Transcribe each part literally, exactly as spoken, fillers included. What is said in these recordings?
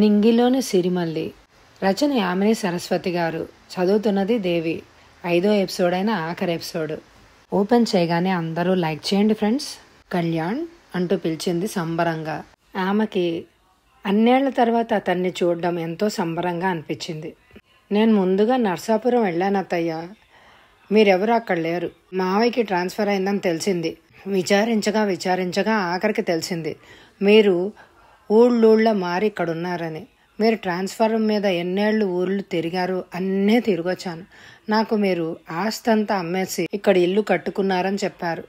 నింగిలోని సిరిమల్లి. రచన యామిని సరస్వతి గారు, చదువుతున్నది దేవి. ఐదో ఎపిసోడ్ అయిన ఆఖరి ఎపిసోడ్. ఓపెన్ చేయగానే అందరూ లైక్ చేయండి ఫ్రెండ్స్, కళ్యాణ్ అంటూ పిలిచింది సంబరంగా. ఆమెకి అన్నేళ్ల తర్వాత అతన్ని చూడడం ఎంతో సంబరంగా అనిపించింది. నేను ముందుగా నర్సాపురం వెళ్ళాను అత్తయ్య, మీరెవరూ అక్కడ లేరు. మావయ్యకి ట్రాన్స్ఫర్ అయిందని తెలిసింది. విచారించగా విచారించగా ఆఖరికి తెలిసింది మీరు ఊళ్ళూళ్ళ మారి ఇక్కడ ఉన్నారని. మీరు ట్రాన్స్ఫర్ మీద ఎన్నేళ్ళు ఊళ్ళు తిరిగారు, అన్నీ తిరిగొచ్చాను. నాకు మీరు ఆస్తంతా అమ్మేసి ఇక్కడ ఇల్లు కట్టుకున్నారని చెప్పారు.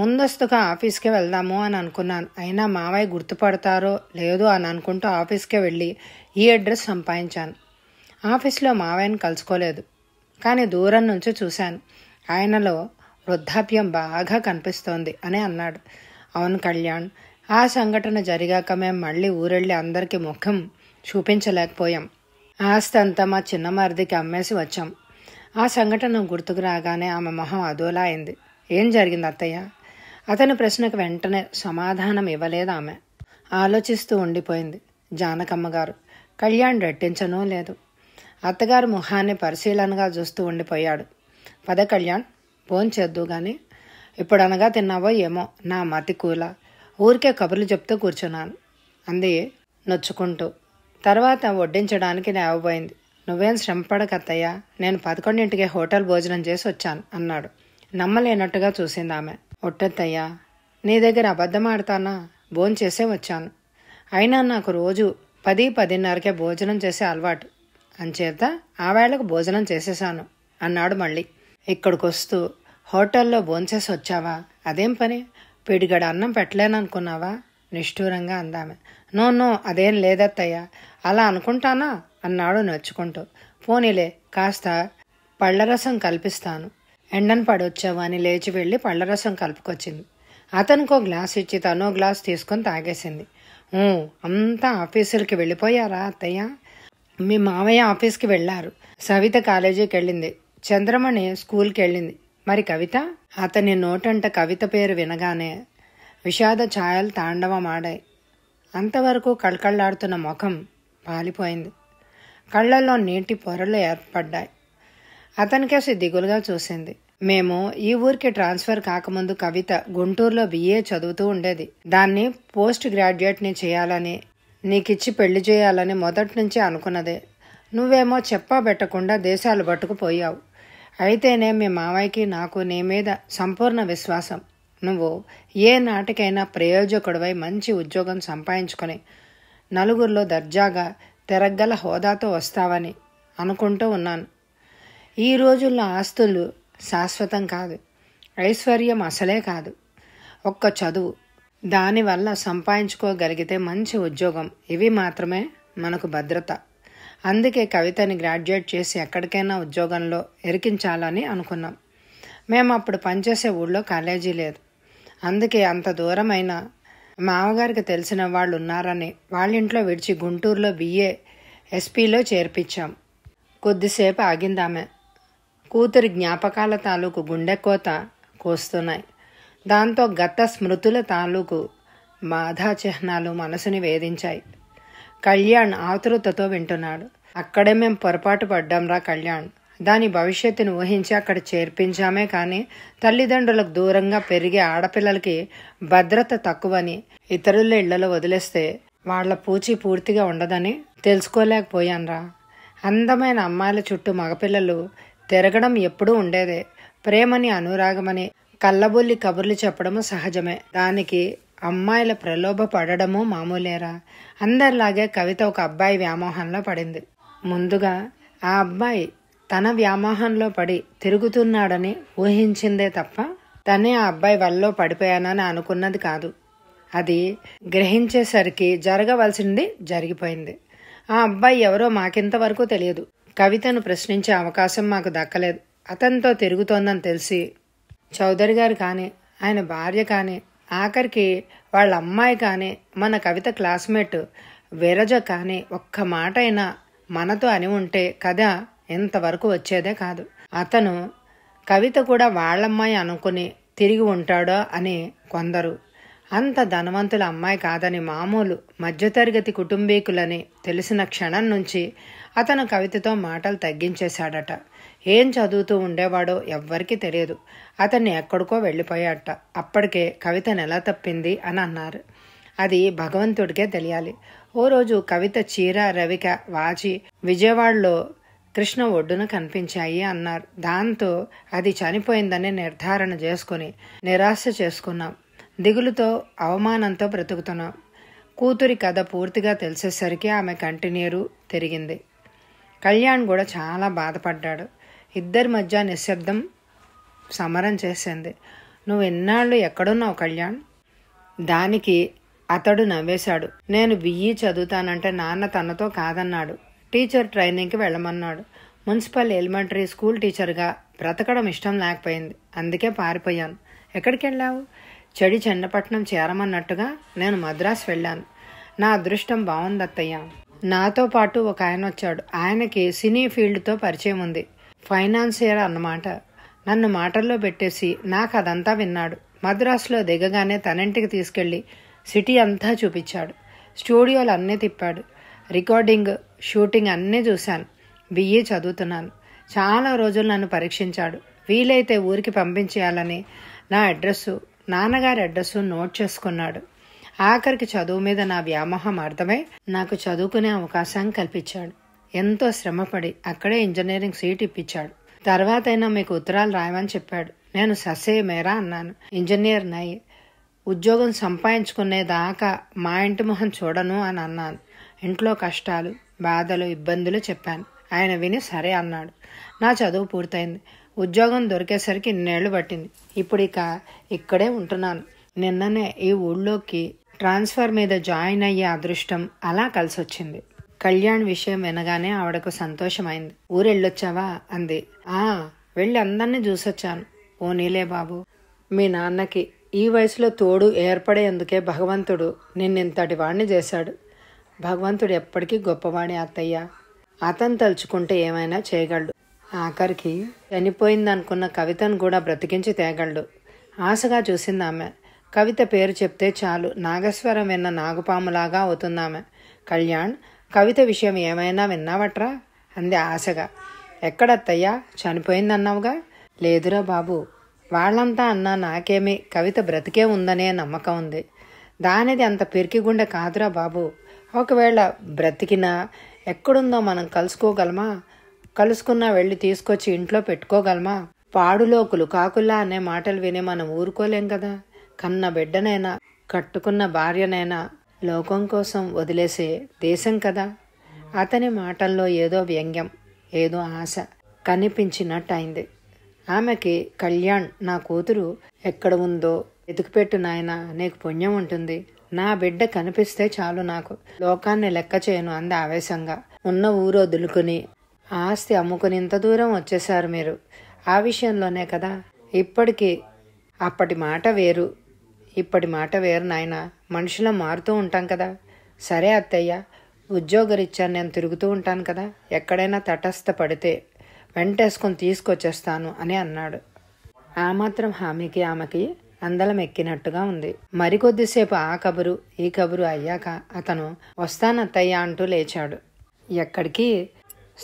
ముందస్తుగా ఆఫీస్కే వెళ్దాము అని అనుకున్నాను, అయినా మావయ్య గుర్తుపడతారో లేదో అని అనుకుంటూ ఆఫీస్కే వెళ్ళి ఈ అడ్రస్ సంపాదించాను. ఆఫీస్లో మావయ్యని కలుసుకోలేదు, కానీ దూరం నుంచి చూశాను. ఆయనలో వృద్ధాప్యం బాగా కనిపిస్తోంది అని అన్నాడు. అవును కళ్యాణ్, ఆ సంఘటన జరిగాక మేము మళ్ళీ ఊరెళ్ళి అందరికీ ముఖం చూపించలేకపోయాం. ఆస్తంతా మా చిన్నమారిదికి అమ్మేసి వచ్చాం. ఆ సంఘటన గుర్తుకు రాగానే ఆమె మొహం అదోలా అయింది. ఏం జరిగింది అత్తయ్య? అతని ప్రశ్నకు వెంటనే సమాధానం ఇవ్వలేదు ఆమె, ఆలోచిస్తూ ఉండిపోయింది జానకమ్మ గారు. కళ్యాణ్ రెట్టించనూ లేదు. అత్తగారు మొహాన్ని పరిశీలనగా చూస్తూ ఉండిపోయాడు. పద కళ్యాణ్, ఫోన్ చేద్దు గాని ఇప్పుడు అనగా తిన్నావో ఏమో, నా మతి కూల ఊరికే కబుర్లు చెప్తూ కూర్చున్నాను అంది నొచ్చుకుంటూ. తర్వాత వడ్డించడానికి లేవబోయింది. నువ్వేం శ్రమపడకత్తయ్యా, నేను పదకొండింటికి హోటల్ భోజనం చేసి వచ్చాను అన్నాడు. నమ్మలేనట్టుగా చూసింది ఆమె. ఒట్టత్తయ్యా, నీ దగ్గర అబద్ధం ఆడతానా? భోంచేసే వచ్చాను, అయినా నాకు రోజు పది పదిన్నరకే భోజనం చేసే అలవాటు, అంచేత ఆ వేళకు భోజనం చేసేసాను అన్నాడు మళ్ళీ. ఇక్కడికి వస్తూ హోటల్లో భోంచేసి వచ్చావా? అదేం పని, పిడిగడ అన్నం పెట్టలేననుకున్నావా? నిష్ఠూరంగా అందామె. నో నో అదేం లేదత్తయ్య, అలా అనుకుంటానా అన్నాడు నొచ్చుకుంటూ. పోనీలే, కాస్త పళ్ళరసం కల్పిస్తాను, ఎండను పడొచ్చావు అని లేచి వెళ్ళి పళ్ళరసం కలుపుకొచ్చింది. అతనికో గ్లాస్ ఇచ్చి తనో గ్లాస్ తీసుకొని తాగేసింది. అంతా ఆఫీసులకి వెళ్ళిపోయారా అత్తయ్య? మీ మావయ్య ఆఫీస్కి వెళ్ళారు, సవిత కాలేజీకి వెళ్ళింది, చంద్రమణి స్కూల్కి వెళ్ళింది, మరి కవిత? అతని నోటంట కవిత పేరు వినగానే విషాద ఛాయలు తాండవమాడాయి. అంతవరకు కళకళ్లాడుతున్న ముఖం పాలిపోయింది, కళ్ళల్లో నీటి పొరలు ఏర్పడ్డాయి. అతనికేసి దిగులుగా చూసింది. మేము ఈ ఊరికి ట్రాన్స్ఫర్ కాకముందు కవిత గుంటూరులో బిఏ చదువుతూ ఉండేది. దాన్ని పోస్ట్ గ్రాడ్యుయేట్ని చేయాలని, నీకిచ్చి పెళ్లి చేయాలని మొదటి నుంచి అనుకున్నదే. నువ్వేమో చెప్పా పెట్టకుండా దేశాలు పట్టుకుపోయావు. అయితేనే మీ మావయ్యకి నాకు నీ మీద సంపూర్ణ విశ్వాసం. నువ్వు ఏ నాటికైనా ప్రయోజకుడివై మంచి ఉద్యోగం సంపాదించుకొని నలుగురిలో దర్జాగా తిరగల హోదాతో వస్తావని అనుకుంటూ ఉన్నాను. ఈ రోజుల్లో ఆస్తులు శాశ్వతం కాదు, ఐశ్వర్యం అసలే కాదు. ఒక్క చదువు, దానివల్ల సంపాదించుకోగలిగితే మంచి ఉద్యోగం, ఇవి మాత్రమే మనకు భద్రత. అందుకే కవితని గ్రాడ్యుయేట్ చేసి ఎక్కడికైనా ఉద్యోగంలో ఎరికించాలని అనుకున్నాం. మేము అప్పుడు పనిచేసే ఊళ్ళో కాలేజీ లేదు, అందుకే అంత దూరమైన మామగారికి తెలిసిన వాళ్ళు ఉన్నారని వాళ్ళింట్లో విడిచి గుంటూరులో బిఏ ఎస్పీలో చేర్పించాం. కొద్దిసేపు ఆగిందామె. కూతురి జ్ఞాపకాల తాలూకు గుండెకోత కోస్తున్నాయి, దాంతో గత స్మృతుల తాలూకు బాధా చిహ్నాలు మనసుని వేధించాయి. కళ్యాణ్ ఆతురతతో వింటున్నాడు. అక్కడే మేము పొరపాటు పడ్డాంరా కళ్యాణ్, దాని భవిష్యత్తును ఊహించి అక్కడ చేర్పించామే కానీ తల్లిదండ్రులకు దూరంగా పెరిగే ఆడపిల్లలకి భద్రత తక్కువని ఇతరుల ఇళ్లలో వదిలేస్తే వాళ్ల పూచి పూర్తిగా ఉండదని తెలుసుకోలేకపోయాన్రా. అందమైన అమ్మాయిల చుట్టూ మగపిల్లలు తిరగడం ఎప్పుడూ ఉండేదే. ప్రేమని అనురాగమని కళ్ళబొల్లి కబుర్లు చెప్పడము సహజమే, దానికి అమ్మాయిల ప్రలోభ పడడము మామూలేరా. అందరిలాగే కవిత ఒక అబ్బాయి వ్యామోహంలో పడింది. ముందుగా ఆ అబ్బాయి తన వ్యామోహంలో పడి తిరుగుతున్నాడని ఊహించిందే తప్ప తనే ఆ అబ్బాయి వల్ల పడిపోయానని అనుకున్నది కాదు. అది గ్రహించేసరికి జరగవలసింది జరిగిపోయింది. ఆ అబ్బాయి ఎవరో మాకింతవరకు తెలియదు. కవితను ప్రశ్నించే అవకాశం మాకు దక్కలేదు. అతనితో తిరుగుతోందని తెలిసి చౌదరి గారు కానీ, ఆయన భార్య కానీ, ఆఖరికి వాళ్ళ అమ్మాయి కానీ, మన కవిత క్లాస్మేట్ విరజ కానీ ఒక్క మాట అయినా మనతో అని ఉంటే కథ ఇంతవరకు వచ్చేదే కాదు. అతను కవిత కూడా వాళ్ళమ్మాయి అనుకుని తిరిగి ఉంటాడో అని కొందరు, అంత ధనవంతుల అమ్మాయి కాదని మామూలు మధ్యతరగతి కుటుంబీకులని తెలిసిన క్షణం నుంచి అతను కవితతో మాటలు తగ్గించేశాడట. ఏం చదువుతూ ఉండేవాడో ఎవ్వరికీ తెలియదు. అతన్ని ఎక్కడికో వెళ్ళిపోయాట. అప్పటికే కవిత నెల తప్పింది అని అన్నారు. అది భగవంతుడికే తెలియాలి. ఓ రోజు కవిత చీర రవిక వాచి విజయవాడలో కృష్ణ ఒడ్డున కనిపించాయి అన్నారు. దాంతో అది చనిపోయిందని నిర్ధారణ చేసుకుని నిరాశ చేసుకున్నాం. దిగులుతో అవమానంతో బ్రతుకుతున్నాం. కూతురి కథ పూర్తిగా తెలిసేసరికి ఆమె కంటి నీరు తిరిగింది. కళ్యాణ్ కూడా చాలా బాధపడ్డాడు. ఇద్దరి మధ్య నిశ్శబ్దం సమరం చేసింది. నువ్వు ఎన్నాళ్ళు ఎక్కడున్నావు కళ్యాణ్? దానికి అతడు నవ్వేశాడు. నేను బిఈ చదువుతానంటే నాన్న తనతో కాదన్నాడు. టీచర్ ట్రైనింగ్కి వెళ్ళమన్నాడు. మున్సిపల్ ఎలిమెంటరీ స్కూల్ టీచర్గా బ్రతకడం ఇష్టం లేకపోయింది. అందుకే పారిపోయాను. ఎక్కడికి వెళ్ళావు? చెడి చెన్నపట్నం చేరమన్నట్టుగా నేను మద్రాస్ వెళ్ళాను. నా అదృష్టం బాగుంది అత్తయ్య. నాతో పాటు ఒక ఆయన వచ్చాడు. ఆయనకి సినీ ఫీల్డ్తో పరిచయం ఉంది. ఫైనాన్సియర్ అన్నమాట. నన్ను మాటల్లో పెట్టేసి నాకు అదంతా విన్నాడు. మద్రాసులో దిగగానే తనంటికి తీసుకెళ్ళి సిటీ అంతా చూపించాడు. స్టూడియోలు అన్నీ తిప్పాడు. రికార్డింగ్ షూటింగ్ అన్నీ చూశాను. బిఈ చదువుతున్నాను. చాలా రోజులు నన్ను పరీక్షించాడు. వీలైతే ఊరికి పంపించేయాలని నా అడ్రస్సు నాన్నగారి అడ్రస్సు నోట్ చేసుకున్నాడు. ఆఖరికి చదువు మీద నా వ్యామోహం అర్థమై నాకు చదువుకునే అవకాశం కల్పించాడు. ఎంతో శ్రమపడి అక్కడే ఇంజనీరింగ్ సీట్ ఇప్పించాడు. తర్వాతైనా మీకు ఉత్తరాలు రాయమని చెప్పాడు. నేను ససే మేరా అన్నాను. ఇంజనీర్ నై ఉద్యోగం సంపాదించుకునేదాకా మా ఇంటి మొహం చూడను అని అన్నాను. ఇంట్లో కష్టాలు బాధలు ఇబ్బందులు చెప్పాను. ఆయన విని సరే అన్నాడు. నా చదువు పూర్తయింది. ఉద్యోగం దొరికేసరికి ఇన్నేళ్లు పట్టింది. ఇప్పుడు ఇక ఇక్కడే ఉంటున్నాను. నిన్ననే ఈ ఊళ్ళోకి ట్రాన్స్ఫర్ మీద జాయిన్ అయ్యే అదృష్టం అలా కలిసి వచ్చింది. కళ్యాణ్ విషయం వినగానే ఆవిడకు సంతోషమైంది. ఊరెళ్ళొచ్చావా అంది. ఆ వెళ్ళి అందరినీ చూసొచ్చాను. ఓ నీలే బాబు, మీ నాన్నకి ఈ వయసులో తోడు ఏర్పడేందుకే భగవంతుడు నిన్నింతటి వాడిని చేశాడు. భగవంతుడు ఎప్పటికీ గొప్పవాడి అత్తయ్య. అతను తలుచుకుంటే ఏమైనా చేయగలడు. ఆఖరికి చనిపోయిందనుకున్న కవితను కూడా బ్రతికించి తేగలడు. ఆశగా చూసింది ఆమె. కవిత పేరు చెప్తే చాలు నాగస్వరం విన్న నాగుపాములాగా అవుతుందామె. కళ్యాణ్, కవిత విషయం ఏమైనా విన్నావట్రా అంది ఆశగా. ఎక్కడత్తయ్యా, చనిపోయిందన్నావుగా? లేదురా బాబు, వాళ్ళంతా అన్నా నాకేమీ కవిత బ్రతికే ఉందనే నమ్మకం ఉంది. దానిది అంత పిరికి గుండె కాదురా బాబు. ఒకవేళ బ్రతికినా ఎక్కడుందో మనం కలుసుకోగలమా? కలుసుకున్నా వెళ్ళి తీసుకొచ్చి ఇంట్లో పెట్టుకోగలమా? పాడులోకులు కాకుల్లా అనే మాటలు విని మనం ఊరుకోలేం కదా. కన్న బిడ్డనైనా కట్టుకున్న భార్యనైనా లోకం కోసం వదిలేసే దేశం కదా. అతని మాటల్లో ఏదో వ్యంగ్యం, ఏదో ఆశ కనిపించినట్టు అయింది ఆమెకి. కళ్యాణ్, నా కూతురు ఎక్కడ ఉందో వెతికిపెట్టు నాయనా, నీకు పుణ్యం ఉంటుంది. నా బిడ్డ కనిపిస్తే చాలు నాకు. లోకాన్ని లెక్క చేయను అంది ఆవేశంగా. ఉన్న ఊరు వదులుకుని ఆస్తి అమ్ముకుని ఇంత దూరం వచ్చేశారు మీరు. ఆ విషయంలోనే కదా. ఇప్పటికీ అప్పటి మాట వేరు, ఇప్పటి మాట వేరు నాయన. మనుషులం మారుతూ ఉంటాం కదా. సరే అత్తయ్య, ఉద్యోగరీత్యా నేను తిరుగుతూ ఉంటాను కదా. ఎక్కడైనా తటస్థ పడితే వెంటేసుకొని తీసుకొచ్చేస్తాను అని అన్నాడు. ఆ మాత్రం హామీకి ఆమెకి అందలం ఎక్కినట్టుగా ఉంది. మరికొద్దిసేపు ఆ కబురు ఈ కబురు అయ్యాక అతను వస్తానత్తయ్య అంటూ లేచాడు. ఎక్కడికి?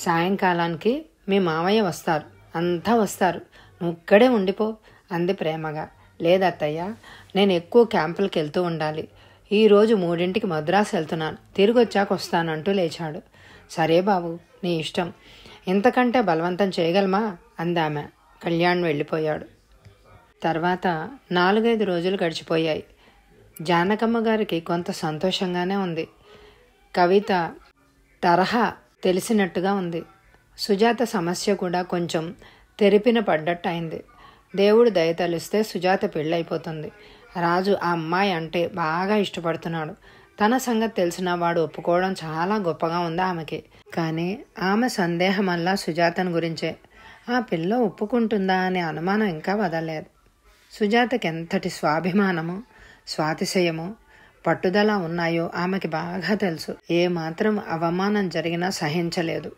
సాయంకాలానికి మీ మామయ్య వస్తారు, అంతా వస్తారు. నువ్వు ఇక్కడే ఉండిపో అంది ప్రేమగా. లేదత్తయ్య, నేను ఎక్కువ క్యాంపులకు వెళ్తూ ఉండాలి. ఈరోజు మూడింటికి మద్రాసు వెళ్తున్నాను, తిరిగి వచ్చాక వస్తానంటూ లేచాడు. సరే బాబు, నీ ఇష్టం. ఇంతకంటే బలవంతం చేయగలమా అందామె. కళ్యాణ్ వెళ్ళిపోయాడు. తర్వాత నాలుగైదు రోజులు గడిచిపోయాయి. జానకమ్మ గారికి కొంత సంతోషంగానే ఉంది. కవిత తరహా తెలిసినట్టుగా ఉంది. సుజాత సమస్య కూడా కొంచెం తెరిపిన పడ్డట్టు అయింది. దేవుడు దయతలిస్తే సుజాత పెళ్ళైపోతుంది. రాజు ఆ అమ్మాయి అంటే బాగా ఇష్టపడుతున్నాడు. తన సంగతి తెలిసిన వాడు ఒప్పుకోవడం చాలా గొప్పగా ఉంది ఆమెకి. కానీ ఆమె సందేహమల్లా సుజాతను గురించే. ఆ పిల్ల ఒప్పుకుంటుందా అనే అనుమానం ఇంకా వదలలేదు. సుజాతకి ఎంతటి స్వాభిమానమో స్వాతిశయమో పట్టుదల ఉన్నాయో ఆమెకి బాగా తెలుసు. ఏమాత్రం అవమానం జరిగినా సహించలేదు.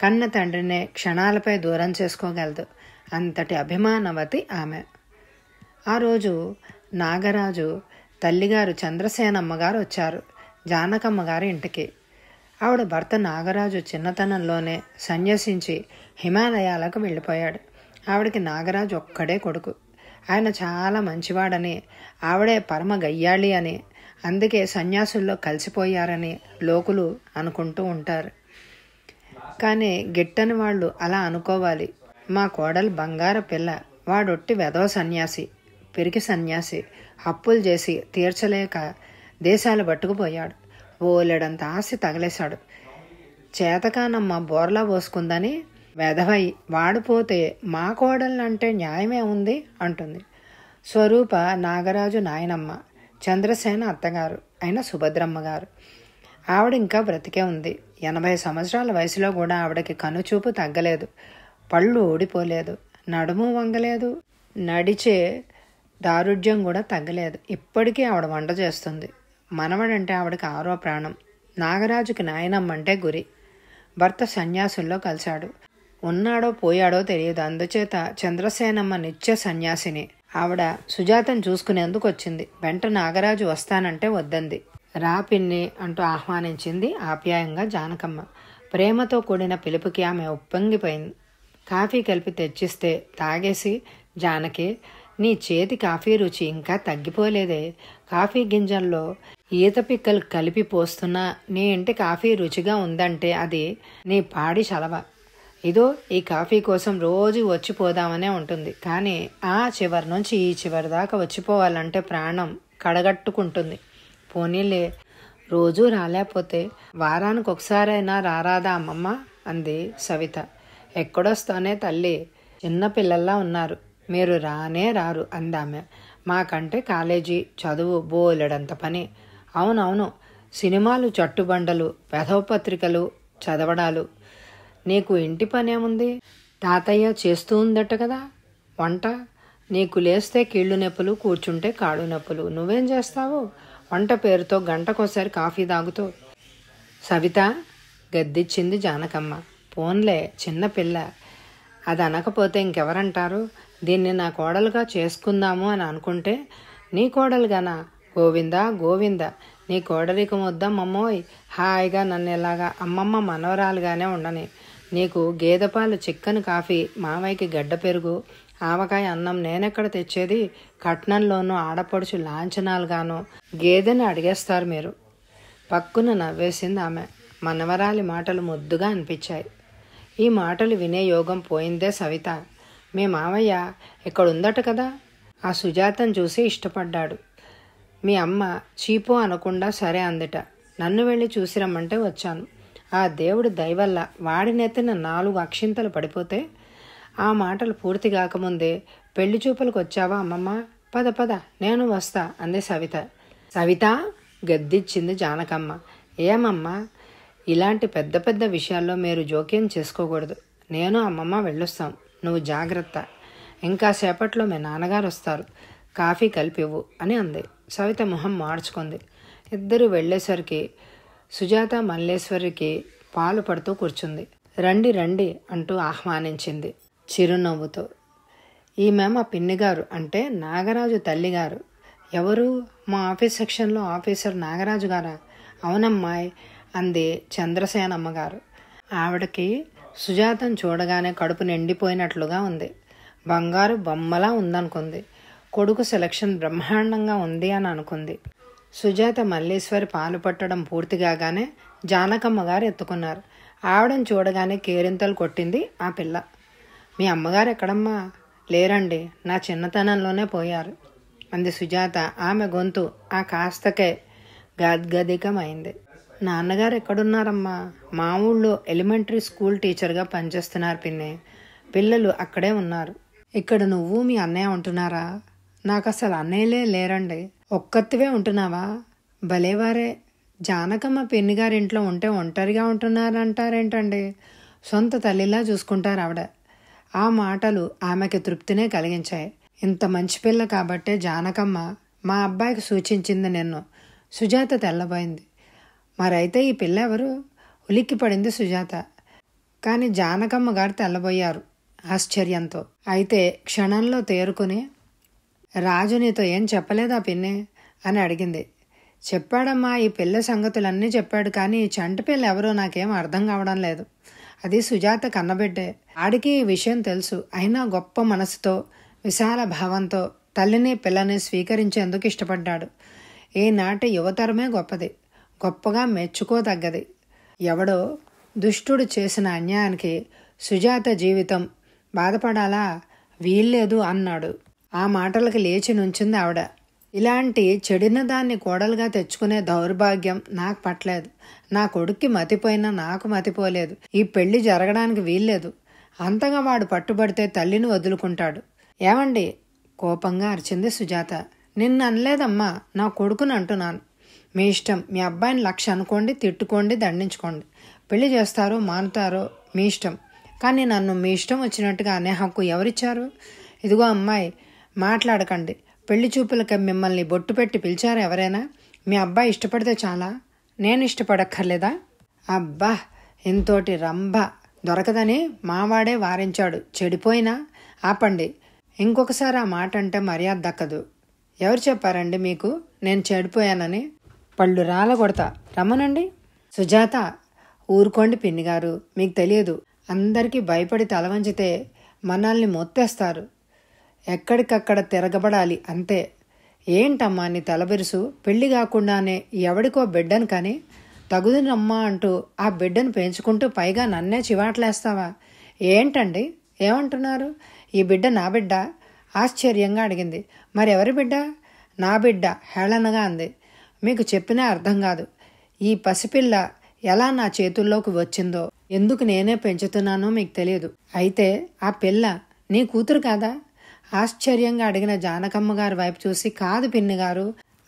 కన్న తండ్రినే క్షణాలపై దూరం చేసుకోగలదు. అంతటి అభిమానవతి ఆమె. ఆ రోజు నాగరాజు తల్లిగారు చంద్రసేనమ్మ గారు వచ్చారు జానకమ్మ గారి ఇంటికి. ఆవిడ భర్త నాగరాజు చిన్నతనంలోనే సన్యసించి హిమాలయాలకు వెళ్ళిపోయాడు. ఆవిడకి నాగరాజు ఒక్కడే కొడుకు. ఆయన చాలా మంచివాడని, ఆవిడే పరమ గయ్యాళి అని, అందుకే సన్యాసుల్లో కలిసిపోయారని లోకులు అనుకుంటూ ఉంటారు. కానీ గిట్టని వాళ్ళు అలా అనుకోవాలి, మా కోడలు బంగార పిల్ల, వాడొట్టి వెధవ సన్యాసి, పెరికి సన్యాసి, అప్పులు చేసి తీర్చలేక దేశాలు పట్టుకుపోయాడు, ఓలెడంత ఆస్తి తగలేశాడు, చేతకానమ్మ బోర్లా పోసుకుందని వెధవై వాడిపోతే మా కోడలంటే న్యాయమే ఉంది అంటుంది స్వరూప నాగరాజు నాయనమ్మ, చంద్రసేన అత్తగారు అయిన సుభద్రమ్మ గారు. ఆవిడ ఇంకా బ్రతికే ఉంది. ఎనభై సంవత్సరాల వయసులో కూడా ఆవిడకి కనుచూపు తగ్గలేదు, పళ్ళు ఊడిపోలేదు, నడుము వంగలేదు, నడిచే దారుఢ్యం కూడా తగ్గలేదు. ఇప్పటికీ ఆవిడ వంట చేస్తుంది. మనవడంటే ఆవిడకి ఆరో ప్రాణం. నాగరాజుకి నాయనమ్మంటే గురి. భర్త సన్యాసుల్లో కలిశాడు. ఉన్నాడో పోయాడో తెలియదు. అందుచేత చంద్రసేనమ్మ నిత్య సన్యాసిని. ఆవిడ సుజాతను చూసుకునేందుకు వచ్చింది. వెంట నాగరాజు వస్తానంటే వద్దంది. రా పిన్ని అంటూ ఆహ్వానించింది ఆప్యాయంగా జానకమ్మ. ప్రేమతో కూడిన పిలుపుకి ఆమె ఉప్పొంగిపోయింది. కాఫీ కలిపి తెచ్చిస్తే తాగేసి, జానకి, నీ చేతి కాఫీ రుచి ఇంకా తగ్గిపోలేదే, కాఫీ గింజల్లో ఈత పిక్కలు కలిపి పోస్తున్నా నీ ఇంటి కాఫీ రుచిగా ఉందంటే అది నీ పాడి చలవ. ఇదో ఈ కాఫీ కోసం రోజు వచ్చిపోదామనే ఉంటుంది, కానీ ఆ చివరి నుంచి ఈ చివరి దాకా వచ్చిపోవాలంటే ప్రాణం కడగట్టుకుంటుంది. పోనీలే, రోజూ రాలేకపోతే వారానికి ఒకసారైనా రారాదా అమ్మమ్మ అంది సవిత. ఎక్కడొస్తానే తల్లి, చిన్నపిల్లల్లా ఉన్నారు, మీరు రానే రారు అందామె. మాకంటే కాలేజీ, చదువు, బోలెడంత పని. అవునవును, సినిమాలు, చట్టుబండలు, వెధవపత్రికలు చదవడాలు. నీకు ఇంటి పనేముంది? తాతయ్య చేస్తూ ఉందట కదా వంట. నీకు లేస్తే కీళ్ళు నొప్పులు, కూర్చుంటే కాళ్ళు నొప్పులు, నువ్వేం చేస్తావు? వంట పేరుతో గంటకోసారి కాఫీ తాగుతావు. సవిత గద్దిచ్చింది జానకమ్మ. పోన్లే, చిన్నపిల్ల, అది అనకపోతే ఇంకెవరంటారు? దీన్ని నా కోడలుగా చేసుకుందాము అని అనుకుంటే నీ కోడలుగానా? గోవిందా గోవింద, నీ కోడలికం వద్దమ్మమ్మోయ్, హాయిగా నన్ను ఇలాగా అమ్మమ్మ మనవరాలుగానే ఉండని. నీకు గేదెపాలు, చిక్కని కాఫీ, మామయ్యకి గడ్డ పెరుగు, ఆవకాయ అన్నం నేనెక్కడ తెచ్చేది? కట్నంలోనూ ఆడపడుచు లాంఛనాలుగాను గేదెని అడిగేస్తారు మీరు. పక్కున నవ్వేసింది ఆమె. మనవరాలి మాటలు ముద్దుగా అనిపించాయి. ఈ మాటలు వినే యోగం పోయిందే సవిత. మీ మామయ్య ఇక్కడ ఉందట కదా, ఆ సుజాతను చూసి ఇష్టపడ్డాడు. మీ అమ్మ చీపో అనకుండా సరే అందట. నన్ను వెళ్ళి చూసిరమ్మంటే వచ్చాను. ఆ దేవుడి దయవల్ల వాడినెత్తిన నాలుగు అక్షింతలు పడిపోతే. ఆ మాటలు పూర్తి కాకముందే పెళ్లి చూపులకు వచ్చావా అమ్మమ్మ? పద పద, నేను వస్తా అంది సవిత. సవిత గద్దిచ్చింది జానకమ్మ. ఏమమ్మా, ఇలాంటి పెద్ద పెద్ద విషయాల్లో మీరు జోక్యం చేసుకోకూడదు. నేను అమ్మమ్మ వెళ్ళొస్తాం, నువ్వు జాగ్రత్త. ఇంకా సేపట్లో మీ నాన్నగారు వస్తారు, కాఫీ కలిపివ్వు అని అంది. సవిత మొహం మార్చుకుంది. ఇద్దరు వెళ్ళేసరికి సుజాత మల్లేశ్వరికి పాలు పడుతూ కూర్చుంది. రండి రండి అంటూ ఆహ్వానించింది చిరునవ్వుతో. ఈమె మా పిన్నిగారు, అంటే నాగరాజు తల్లిగారు. ఎవరు? మా ఆఫీస్ సెక్షన్లో ఆఫీసర్ నాగరాజు గారా? అవునమ్మాయి అంది చంద్రసేనమ్మగారు. ఆవిడకి సుజాతను చూడగానే కడుపు నిండిపోయినట్లుగా ఉంది. బంగారు బొమ్మలా ఉందనుకుంది. కొడుకు సెలక్షన్ బ్రహ్మాండంగా ఉంది అని అనుకుంది. సుజాత మల్లేశ్వరి పాలు పట్టడం పూర్తి కాగానే జానకమ్మ గారు ఎత్తుకున్నారు. ఆవిడను చూడగానే కేరింతలు కొట్టింది ఆ పిల్ల. మీ అమ్మగారు ఎక్కడమ్మా? లేరండి, నా చిన్నతనంలోనే పోయారు అంది సుజాత. ఆమె గొంతు ఆ కాస్తకే గాద్గదికమైంది. నాన్నగారు ఎక్కడున్నారమ్మా? మా ఊళ్ళో ఎలిమెంటరీ స్కూల్ టీచర్గా పనిచేస్తున్నారు పిన్ని, పిల్లలు అక్కడే ఉన్నారు. ఇక్కడ నువ్వు మీ అన్నయ్య ఉంటున్నారా? నాకు అసలు అన్నయ్యలే లేరండి. ఒక్కత్తివే ఉంటున్నావా? భలేవారే, జానకమ్మ పిన్నిగారింట్లో ఉంటే ఒంటరిగా ఉంటున్నారంటారేంటండి? సొంత తల్లిలా చూసుకుంటారు ఆవిడ. ఆ మాటలు ఆమెకి తృప్తినే కలిగించాయి. ఇంత మంచి పిల్ల కాబట్టే జానకమ్మ మా అబ్బాయికి సూచించింది నిన్ను. సుజాత తెల్లబోయింది. మరైతే ఈ పిల్ల ఎవరు? ఉలిక్కి పడింది సుజాత. కానీ జానకమ్మ గారు తెల్లబోయారు ఆశ్చర్యంతో. అయితే క్షణంలో తేరుకుని, రాజు నీతో ఏం చెప్పలేదా పిన్ని? అని అడిగింది. చెప్పాడమ్మా, ఈ పిల్ల సంగతులన్నీ చెప్పాడు, కానీ చంటి పిల్ల ఎవరో నాకేం అర్థం కావడం లేదు. అది సుజాత కన్నబిడ్డే, ఆడికి ఈ విషయం తెలుసు. అయినా గొప్ప మనసుతో విశాల భావంతో తల్లిని పిల్లని స్వీకరించేందుకు ఇష్టపడ్డాడు. ఈనాటి యువతరమే గొప్పది, గొప్పగా మెచ్చుకోదగ్గది. ఎవడో దుష్టుడు చేసిన అన్యాయానికి సుజాత జీవితం బాధపడాలా, వీల్లేదు అన్నాడు. ఆ మాటలకు లేచి నుంచింది ఆవిడ. ఇలాంటి చెడిన దాన్ని కోడలుగా తెచ్చుకునే దౌర్భాగ్యం నాకు పట్టలేదు. నా కొడుక్కి మతిపోయినా నాకు మతిపోలేదు. ఈ పెళ్లి జరగడానికి వీల్లేదు. అంతగా వాడు పట్టుబడితే తల్లిని వదులుకుంటాడు. ఏమండి, కోపంగా అరిచింది సుజాత. నిన్ను అనలేదమ్మా, నా కొడుకుని అంటున్నాను. మీ ఇష్టం, మీ అబ్బాయిని లక్ష అనుకోండి, తిట్టుకోండి, దండించుకోండి. పెళ్లి చేస్తారో మానుతారో మీ ఇష్టం, కానీ నన్ను మీ ఇష్టం వచ్చినట్టుగా అనే హక్కు ఎవరిచ్చారు? ఇదిగో అమ్మాయి, మాట్లాడకండి. పెళ్లి చూపులకి మిమ్మల్ని బొట్టు పెట్టి పిలిచారు ఎవరైనా? మీ అబ్బాయి ఇష్టపడితే చాలా, నేను ఇష్టపడక్కర్లేదా? అబ్బా, ఇంతోటి రంభ దొరకదని మావాడే వారించాడు. చెడిపోయినా ఆపండి, ఇంకొకసారి ఆ మాట అంటే మర్యాద దక్కదు. ఎవరు చెప్పారండి మీకు నేను చెడిపోయానని? పళ్ళు రాలగొడతా, రమ్మనండి. సుజాత, ఊరుకోండి పిన్నిగారు, మీకు తెలియదు. అందరికీ భయపడి తల వంచితే మనల్ని మొత్తేస్తారు. ఎక్కడికక్కడ తిరగబడాలి అంతే. ఏంటమ్మా నీ తలబిరుసు? పెళ్లి కాకుండానే ఎవడికో బిడ్డను కానీ తగుదునమ్మా అంటూ ఆ బిడ్డను పెంచుకుంటూ పైగా నన్నే చివాట్లేస్తావా ఏంటండి? ఏమంటున్నారు? ఈ బిడ్డ నా బిడ్డ? ఆశ్చర్యంగా అడిగింది. మరెవరి బిడ్డ? నా బిడ్డ, హేళనగా అంది. మీకు చెప్పినా అర్థం కాదు. ఈ పసిపిల్ల ఎలా నా చేతుల్లోకి వచ్చిందో, ఎందుకు నేనే పెంచుతున్నానో మీకు తెలియదు. అయితే ఆ పిల్ల నీ కూతురు కాదా? ఆశ్చర్యంగా అడిగిన జానకమ్మ గారి వైపు చూసి, కాదు పిన్ని గారు,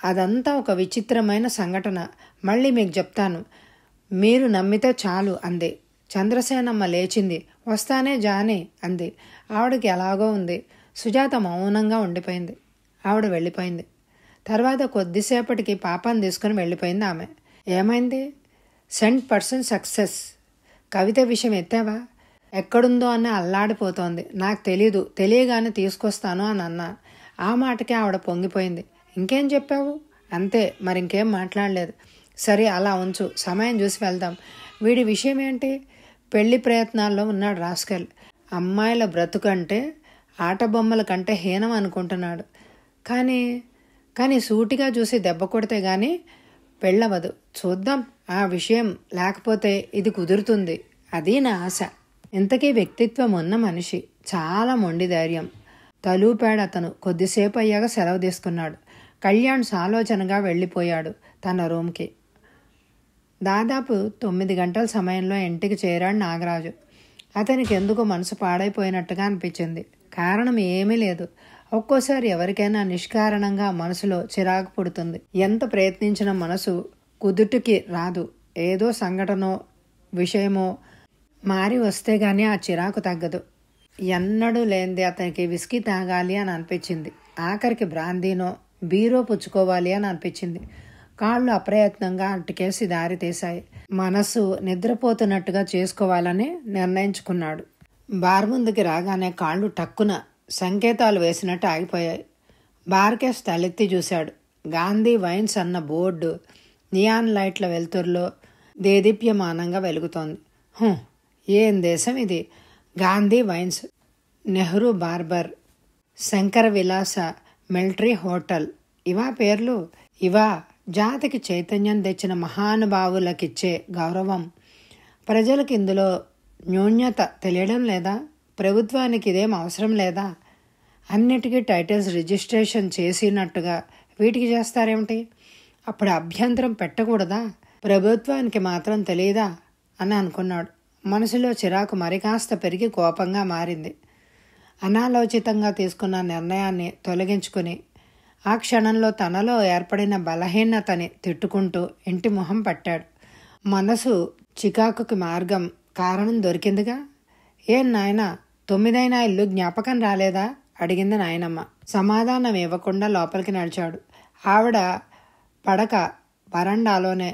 అదంతా ఒక విచిత్రమైన సంఘటన, మళ్ళీ మీకు చెప్తాను, మీరు నమ్మితే చాలు అంది. చంద్రసేనమ్మ లేచింది. వస్తానే జానే అంది. ఆవిడకి ఎలాగో ఉంది. సుజాత మౌనంగా ఉండిపోయింది. ఆవిడ వెళ్ళిపోయింది. తర్వాత కొద్దిసేపటికి పాపాన్ని తీసుకుని వెళ్ళిపోయింది ఆమె. ఏమైంది? Cent person success. కవిత విషయం ఎత్తావా? ఎక్కడుందో అని అల్లాడిపోతోంది. నాకు తెలీదు, తెలియగానే తీసుకొస్తాను అని అన్నా. ఆ మాటకి ఆవిడ పొంగిపోయింది. ఇంకేం చెప్పావు? అంతే, మరింకేం మాట్లాడలేదు. సరే, అలా ఉంచు, సమయం చూసి వెళ్దాం. వీడి విషయం ఏంటి? పెళ్లి ప్రయత్నాల్లో ఉన్నాడు రాస్కెల్. అమ్మాయిల బ్రతుకంటే ఆట బొమ్మల కంటే హీనం అనుకుంటున్నాడు. కానీ కానీ సూటిగా చూసి దెబ్బ కొడితే కానీ పెళ్ళవదు. చూద్దాం ఆ విషయం, లేకపోతే ఇది కుదురుతుంది, అది నా ఆశ. ఇంతకీ వ్యక్తిత్వం ఉన్న మనిషి, చాలా మొండి ధైర్యం. తలూపాడు అతను. కొద్దిసేపు అయ్యాక సెలవు తీసుకున్నాడు. కళ్యాణ్ సాలోచనగా వెళ్ళిపోయాడు తన రూమ్కి. దాదాపు తొమ్మిది గంటల సమయంలో ఇంటికి చేరాడు నాగరాజు. అతనికి ఎందుకు మనసు పాడైపోయినట్టుగా అనిపించింది. కారణం ఏమీ లేదు. ఒక్కోసారి ఎవరికైనా నిష్కారణంగా మనసులో చిరాకు పుడుతుంది. ఎంత ప్రయత్నించిన మనసు కుదుటికి రాదు. ఏదో సంఘటనో విషయమో మారి వస్తే కానీ ఆ చిరాకు తగ్గదు. ఎన్నడూ లేనిది అతనికి విస్కీ తాగాలి అని అనిపించింది. ఆఖరికి బ్రాందీనో బీరో పుచ్చుకోవాలి అని అనిపించింది. కాళ్ళు అప్రయత్నంగా అటుకేసి దారి తీశాయి. మనసు నిద్రపోతున్నట్టుగా చేసుకోవాలని నిర్ణయించుకున్నాడు. బార్ ముందుకి రాగానే కాళ్ళు టక్కున సంకేతాలు వేసినట్టు ఆగిపోయాయి. బార్కేసి తలెత్తి చూశాడు. గాంధీ వైన్స్ అన్న బోర్డు నియాన్ లైట్ల వెలుతురులో దేదీప్యమానంగా వెలుగుతోంది. ఏం దేశం ఇది! గాంధీ వైన్స్, నెహ్రూ బార్బర్, శంకర విలాస మిలిటరీ హోటల్, ఇవా పేర్లు? ఇవా జాతికి చైతన్యం తెచ్చిన మహానుభావులకిచ్చే గౌరవం? ప్రజలకు ఇందులో న్యూన్యత తెలియడం లేదా? ప్రభుత్వానికి ఇదేం అవసరం లేదా? అన్నిటికీ టైటిల్స్ రిజిస్ట్రేషన్ చేసినట్టుగా వీటికి చేస్తారేమిటి? అప్పుడు అభ్యంతరం పెట్టకూడదా? ప్రభుత్వానికి మాత్రం తెలియదా అని అనుకున్నాడు. మనసులో చిరాకు మరి కాస్త పెరిగి కోపంగా మారింది. అనాలోచితంగా తీసుకున్న నిర్ణయాన్ని తొలగించుకుని ఆ క్షణంలో తనలో ఏర్పడిన బలహీనతని తిట్టుకుంటూ ఇంటి మొహం పట్టాడు. మనసు చికాకుకి మార్గం, కారణం దొరికిందిగా. ఏం నాయనా, తొమ్మిదైనా ఇల్లు జ్ఞాపకం రాలేదా అడిగింది నాయనమ్మ. సమాధానం ఇవ్వకుండా లోపలికి నడిచాడు. ఆవిడ పడక వరండాలోనే.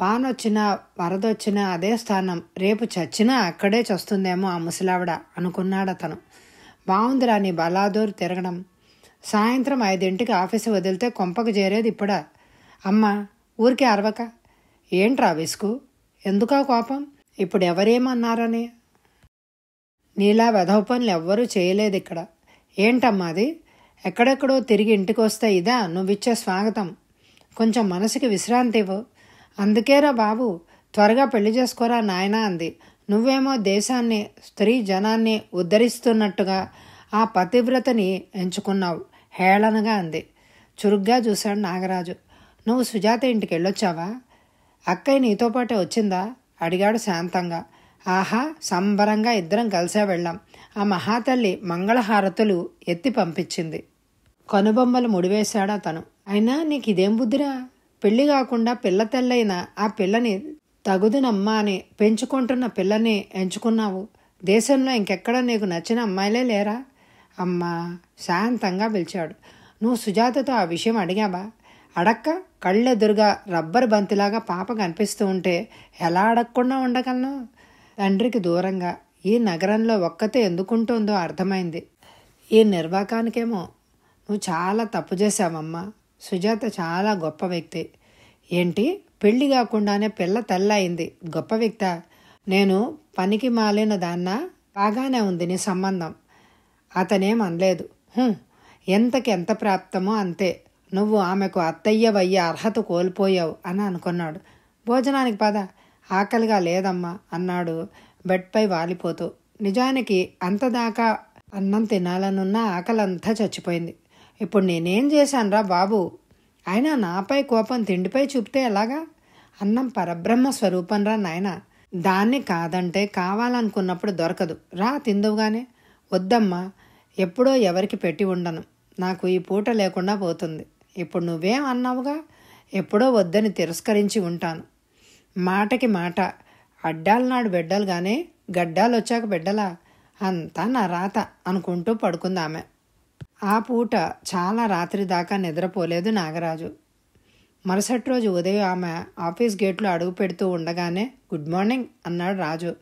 వానొచ్చినా వరదొచ్చినా అదే స్థానం, రేపు చచ్చినా అక్కడే చస్తుందేమో ఆ ముసలావిడ అనుకున్నాడతను. బావుందిరా నీ బలాదూరు తిరగడం. సాయంత్రం ఐదింటికి ఆఫీసు వదిలితే కొంపకు చేరేది ఇప్పుడా. అమ్మ ఊరికే అరవక. ఏంట్రా విసుకు, ఎందుకా కోపం, ఇప్పుడు ఎవరేమన్నారని? నీలా వెధవ పనులు ఎవ్వరూ చేయలేదు ఇక్కడ. ఏంటమ్మా అది, ఎక్కడెక్కడో తిరిగి ఇంటికి వస్తే ఇదా నువ్విచ్చే స్వాగతం? కొంచెం మనసుకి విశ్రాంతి ఇవ్వు. అందుకేరా బాబు త్వరగా పెళ్లి చేసుకోరా నాయనా అంది. నువ్వేమో దేశాన్ని, స్త్రీ జనాన్ని ఉద్ధరిస్తున్నట్టుగా ఆ పతివ్రతని ఎంచుకున్నావు హేళనగా అంది. చురుగ్గా చూశాడు నాగరాజు. నువ్వు సుజాత ఇంటికి వెళ్ళొచ్చావా? అక్కయ్య నీతో పాటే వచ్చిందా అడిగాడు శాంతంగా. ఆహా, సంబరంగా ఇద్దరం కలిసే వెళ్ళాం. ఆ మహాతల్లి మంగళహారతులు ఎత్తి పంపించింది. కనుబొమ్మలు ముడివేశాడు అతను. అయినా నీకు ఇదేం బుద్ధిరా, పెళ్లి కాకుండా పిల్ల తెల్లైన ఆ పిల్లని, తగుదునమ్మా అని పెంచుకుంటున్న పిల్లని ఎంచుకున్నావు. దేశంలో ఇంకెక్కడ నీకు నచ్చిన అమ్మాయిలే లేరా? అమ్మా శాంతంగా పిలిచాడు. నువ్వు సుజాతతో ఆ విషయం అడిగావా? అడక్క. కళ్ళెదురుగా రబ్బర్ బంతిలాగా పాప కనిపిస్తూ ఉంటే ఎలా అడగకుండా ఉండగలను? తండ్రికి దూరంగా ఈ నగరంలో ఒక్కతే ఎందుకుంటుందో అర్థమైంది. ఈ నిర్వాకానికేమో. నువ్వు చాలా తప్పు చేశావమ్మా. సుజాత చాలా గొప్ప వ్యక్తి. ఏంటి, పెళ్లి కాకుండానే పిల్ల తెల్ల అయింది గొప్ప వ్యక్త? నేను పనికి మాలిన దాన్న? బాగానే ఉంది నీ సంబంధం, అతనేం అనలేదు. ఎంతకి ఎంత ప్రాప్తమో అంతే. నువ్వు ఆమెకు అత్తయ్యవయ్యే అర్హత కోల్పోయావు అని అనుకున్నాడు. భోజనానికి పద. ఆకలిగా లేదమ్మా అన్నాడు బెడ్పై వాలిపోతూ. నిజానికి అంతదాకా అన్నం తినాలనున్న ఆకలంతా చచ్చిపోయింది. ఇప్పుడు నేనేం చేశానురా బాబు? అయినా నాపై కోపం తిండిపై చూపితే ఎలాగా? అన్నం పరబ్రహ్మ స్వరూపంరా నాయన, దాన్ని కాదంటే కావాలనుకున్నప్పుడు దొరకదు. రా తిందువుగానే. వద్దమ్మా, ఎప్పుడో ఎవరికి పెట్టి ఉండను. నాకు ఈ పూట లేకుండా పోతుంది. ఇప్పుడు నువ్వేం అన్నావుగా, ఎప్పుడో వద్దని తిరస్కరించి ఉంటాను. మాటకి మాట, అడ్డాలు నాడు బిడ్డలు కానీ గడ్డాలు వచ్చాక బిడ్డలా, అంతా నా రాత అనుకుంటూ పడుకుంది ఆమె. ఆ పూట చాలా రాత్రి దాకా నిద్రపోలేదు నాగరాజు. మరుసటి రోజు ఉదయం ఆమె ఆఫీస్ గేట్లో అడుగు పెడుతూ ఉండగానే గుడ్ మార్నింగ్ అన్నాడు రాజు.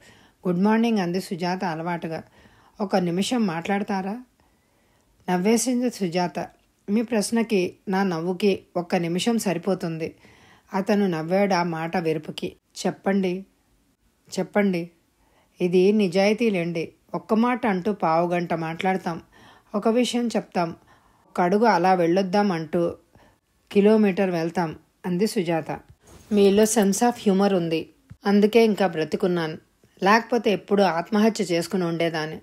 గుడ్ మార్నింగ్ అంది సుజాత అలవాటుగా. ఒక నిమిషం మాట్లాడతారా నవ్వేసింది సుజాత. మీ ప్రశ్నకి నా నవ్వుకి ఒక్క నిమిషం సరిపోతుంది. అతను నవ్వాడు ఆ మాట వెరుపుకి. చెప్పండి చెప్పండి. ఇది నిజాయితీలేండి, ఒక్క మాట అంటూ పావుగంట మాట్లాడతాం, ఒక విషయం చెప్తాం, ఒక అడుగు అలా వెళ్ళొద్దాం అంటూ కిలోమీటర్ వెళ్తాం అంది సుజాత. మీలో సెన్స్ ఆఫ్ హ్యూమర్ ఉంది, అందుకే ఇంకా బ్రతికున్నాను. లేకపోతే ఎప్పుడూ ఆత్మహత్య చేసుకుని ఉండేదాన్ని.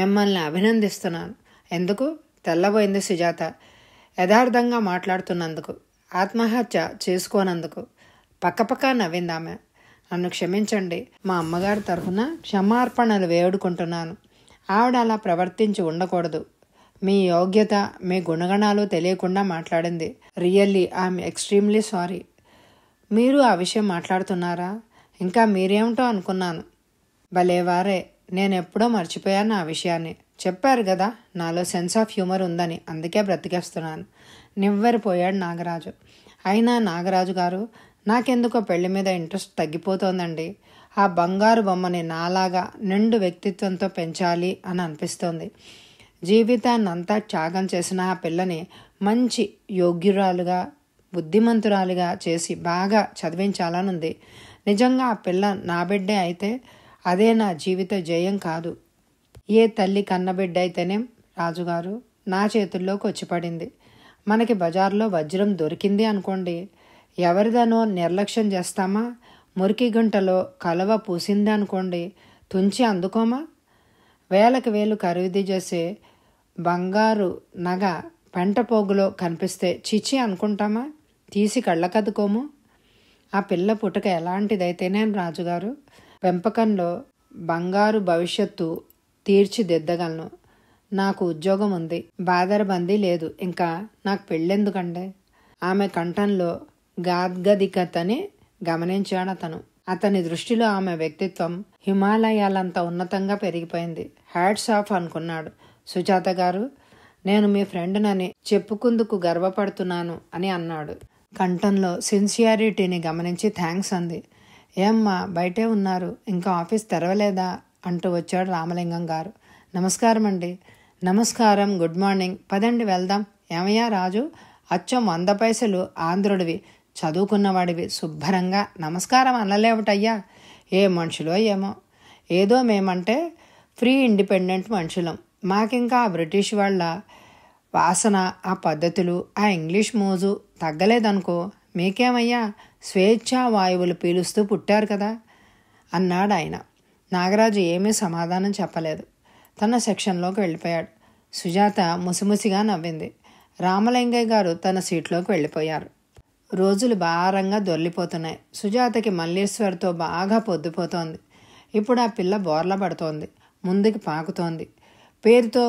మిమ్మల్ని అభినందిస్తున్నాను. ఎందుకు? తెల్లబోయింది సుజాత. యథార్థంగా మాట్లాడుతున్నందుకు, ఆత్మహత్య చేసుకోనందుకు. పక్కపక్క నవ్వింది ఆమె. నన్ను క్షమించండి, మా అమ్మగారి తరఫున క్షమార్పణలు వేడుకుంటున్నాను. ఆవిడ అలా ప్రవర్తించి ఉండకూడదు. మీ యోగ్యత, మీ గుణగణాలు తెలియకుండా మాట్లాడింది. Really I'm extremely sorry. మీరు ఆ విషయం మాట్లాడుతున్నారా? ఇంకా మీరేమిటో అనుకున్నాను. భలేవారే, నేనెప్పుడో మర్చిపోయాను ఆ విషయాన్ని. చెప్పారు కదా నాలో సెన్స్ ఆఫ్ హ్యూమర్ ఉందని, అందుకే బ్రతికేస్తున్నాను. నివ్వెరపోయాడు నాగరాజు. అయినా నాగరాజు గారు, నాకెందుకో పెళ్లి మీద ఇంట్రెస్ట్ తగ్గిపోతోందండి. ఆ బంగారు బొమ్మని నాలాగా నిండు వ్యక్తిత్వంతో పెంచాలి అని అనిపిస్తోంది. జీవితాన్ని అంతా త్యాగం చేసిన ఆ పిల్లని మంచి యోగ్యురాలుగా, బుద్ధిమంతురాలుగా చేసి బాగా చదివించాలనుంది. నిజంగా ఆ పిల్ల నా బిడ్డే అయితే అదే నా జీవిత జయం కాదు. ఏ తల్లి కన్నబిడ్డ అయితేనేం రాజుగారు నా చేతుల్లోకి వచ్చిపడింది. మనకి బజార్లో వజ్రం దొరికింది అనుకోండి, ఎవరిదనో నిర్లక్ష్యం చేస్తామా? మురికి గుంటలో కలవ పూసింది అనుకోండి, తుంచి అందుకోమా? వేలకు వేలు ఖరీదు చేసే బంగారు నగ పెంట పోగులో కనిపిస్తే చిచి అనుకుంటామా? తీసి కళ్ళకద్దుకోము. ఆ పిల్ల పుట్టుక ఎలాంటిదైతేనేం రాజుగారు, పెంపకంలో బంగారు భవిష్యత్తు తీర్చిదిద్దగలను. నాకు ఉద్యోగం ఉంది, బాదరబందీ లేదు, ఇంకా నాకు పెళ్ళెందుకండి? ఆమె కంఠంలో గాద్గదికతని గమనించాడు అతను. అతని దృష్టిలో ఆమె వ్యక్తిత్వం హిమాలయాలంత ఉన్నతంగా పెరిగిపోయింది. హ్యాట్స్ ఆఫ్ అనుకున్నాడు. సుజాత గారు, నేను మీ ఫ్రెండ్నని చెప్పుకుందుకు గర్వపడుతున్నాను అని అన్నాడు. కంఠంలో సిన్సియారిటీని గమనించి థ్యాంక్స్ అంది. ఏమ్మా బయటే ఉన్నారు, ఇంకా ఆఫీస్ తెరవలేదా అంటూ వచ్చాడు రామలింగం గారు. నమస్కారం అండి, నమస్కారం, గుడ్ మార్నింగ్, పదండి వెళ్దాం. ఏమయ్యా రాజు, అచ్చం వంద పైసలు ఆంధ్రుడివి, చదువుకున్నవాడివి, శుభ్రంగా నమస్కారం అనలేవటయ్యా. ఏ మనుషులో ఏమో, ఏదో మేమంటే ఫ్రీ ఇండిపెండెంట్ మనుషులం, మాకింకా ఆ బ్రిటిష్ వాళ్ళ వాసన, ఆ పద్ధతులు, ఆ ఇంగ్లీష్ మోజు తగ్గలేదనుకో. మీకేమయ్యా, స్వేచ్ఛా వాయువులు పీలుస్తూ పుట్టారు కదా అన్నాడు ఆయన. నాగరాజు ఏమీ సమాధానం చెప్పలేదు, తన సెక్షన్లోకి వెళ్ళిపోయాడు. సుజాత ముసిముసిగా నవ్వింది. రామలింగయ్య గారు తన సీట్లోకి వెళ్ళిపోయారు. రోజులు భారంగా దొర్లిపోతున్నాయి. సుజాతకి మల్లేశ్వర్తో బాగా పొద్దుపోతోంది. ఇప్పుడు ఆ పిల్ల బోర్ల పడుతోంది, ముందుకి పాకుతోంది, పేరుతో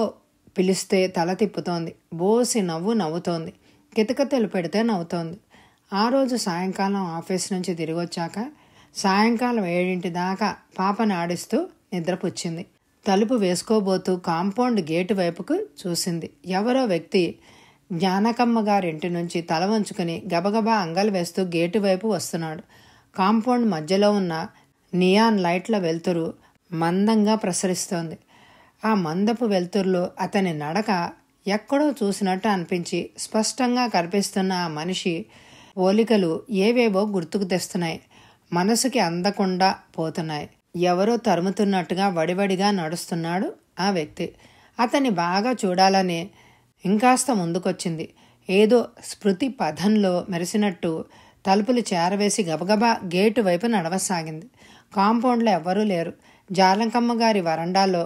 పిలిస్తే తల తిప్పుతోంది, బోసి నవ్వు నవ్వుతోంది, కితకితలు పెడితే నవ్వుతోంది. ఆ రోజు సాయంకాలం ఆఫీస్ నుంచి తిరిగి వచ్చాక సాయంకాలం ఏడింటి దాకా పాపను ఆడిస్తూ నిద్రపుచ్చింది. తలుపు వేసుకోబోతూ కాంపౌండ్ గేటు వైపుకు చూసింది. ఎవరో వ్యక్తి జ్ఞానకమ్మ గారింటి నుంచి తల వంచుకుని గబగబా అంగలు వేస్తూ గేటు వైపు వస్తున్నాడు. కాంపౌండ్ మధ్యలో ఉన్న నియాన్ లైట్ల వెలుతురు మందంగా ప్రసరిస్తోంది. ఆ మందపు వెలుతురులో అతని నడక ఎక్కడో చూసినట్టు అనిపించి స్పష్టంగా కనిపిస్తున్న ఆ మనిషి పోలికలు ఏవేవో గుర్తుకు తెస్తున్నాయి, మనసుకి అందకుండా పోతున్నాయి. ఎవరో తరుముతున్నట్టుగా వడివడిగా నడుస్తున్నాడు ఆ వ్యక్తి. అతన్ని బాగా చూడాలని ఇంకాస్త ముందుకొచ్చింది. ఏదో స్మృతి పథంలో మెరిసినట్టు తలుపులు చేరవేసి గబగబా గేటు వైపు నడవసాగింది. కాంపౌండ్లో ఎవ్వరూ లేరు. జాలంకమ్మ గారి వరండాలో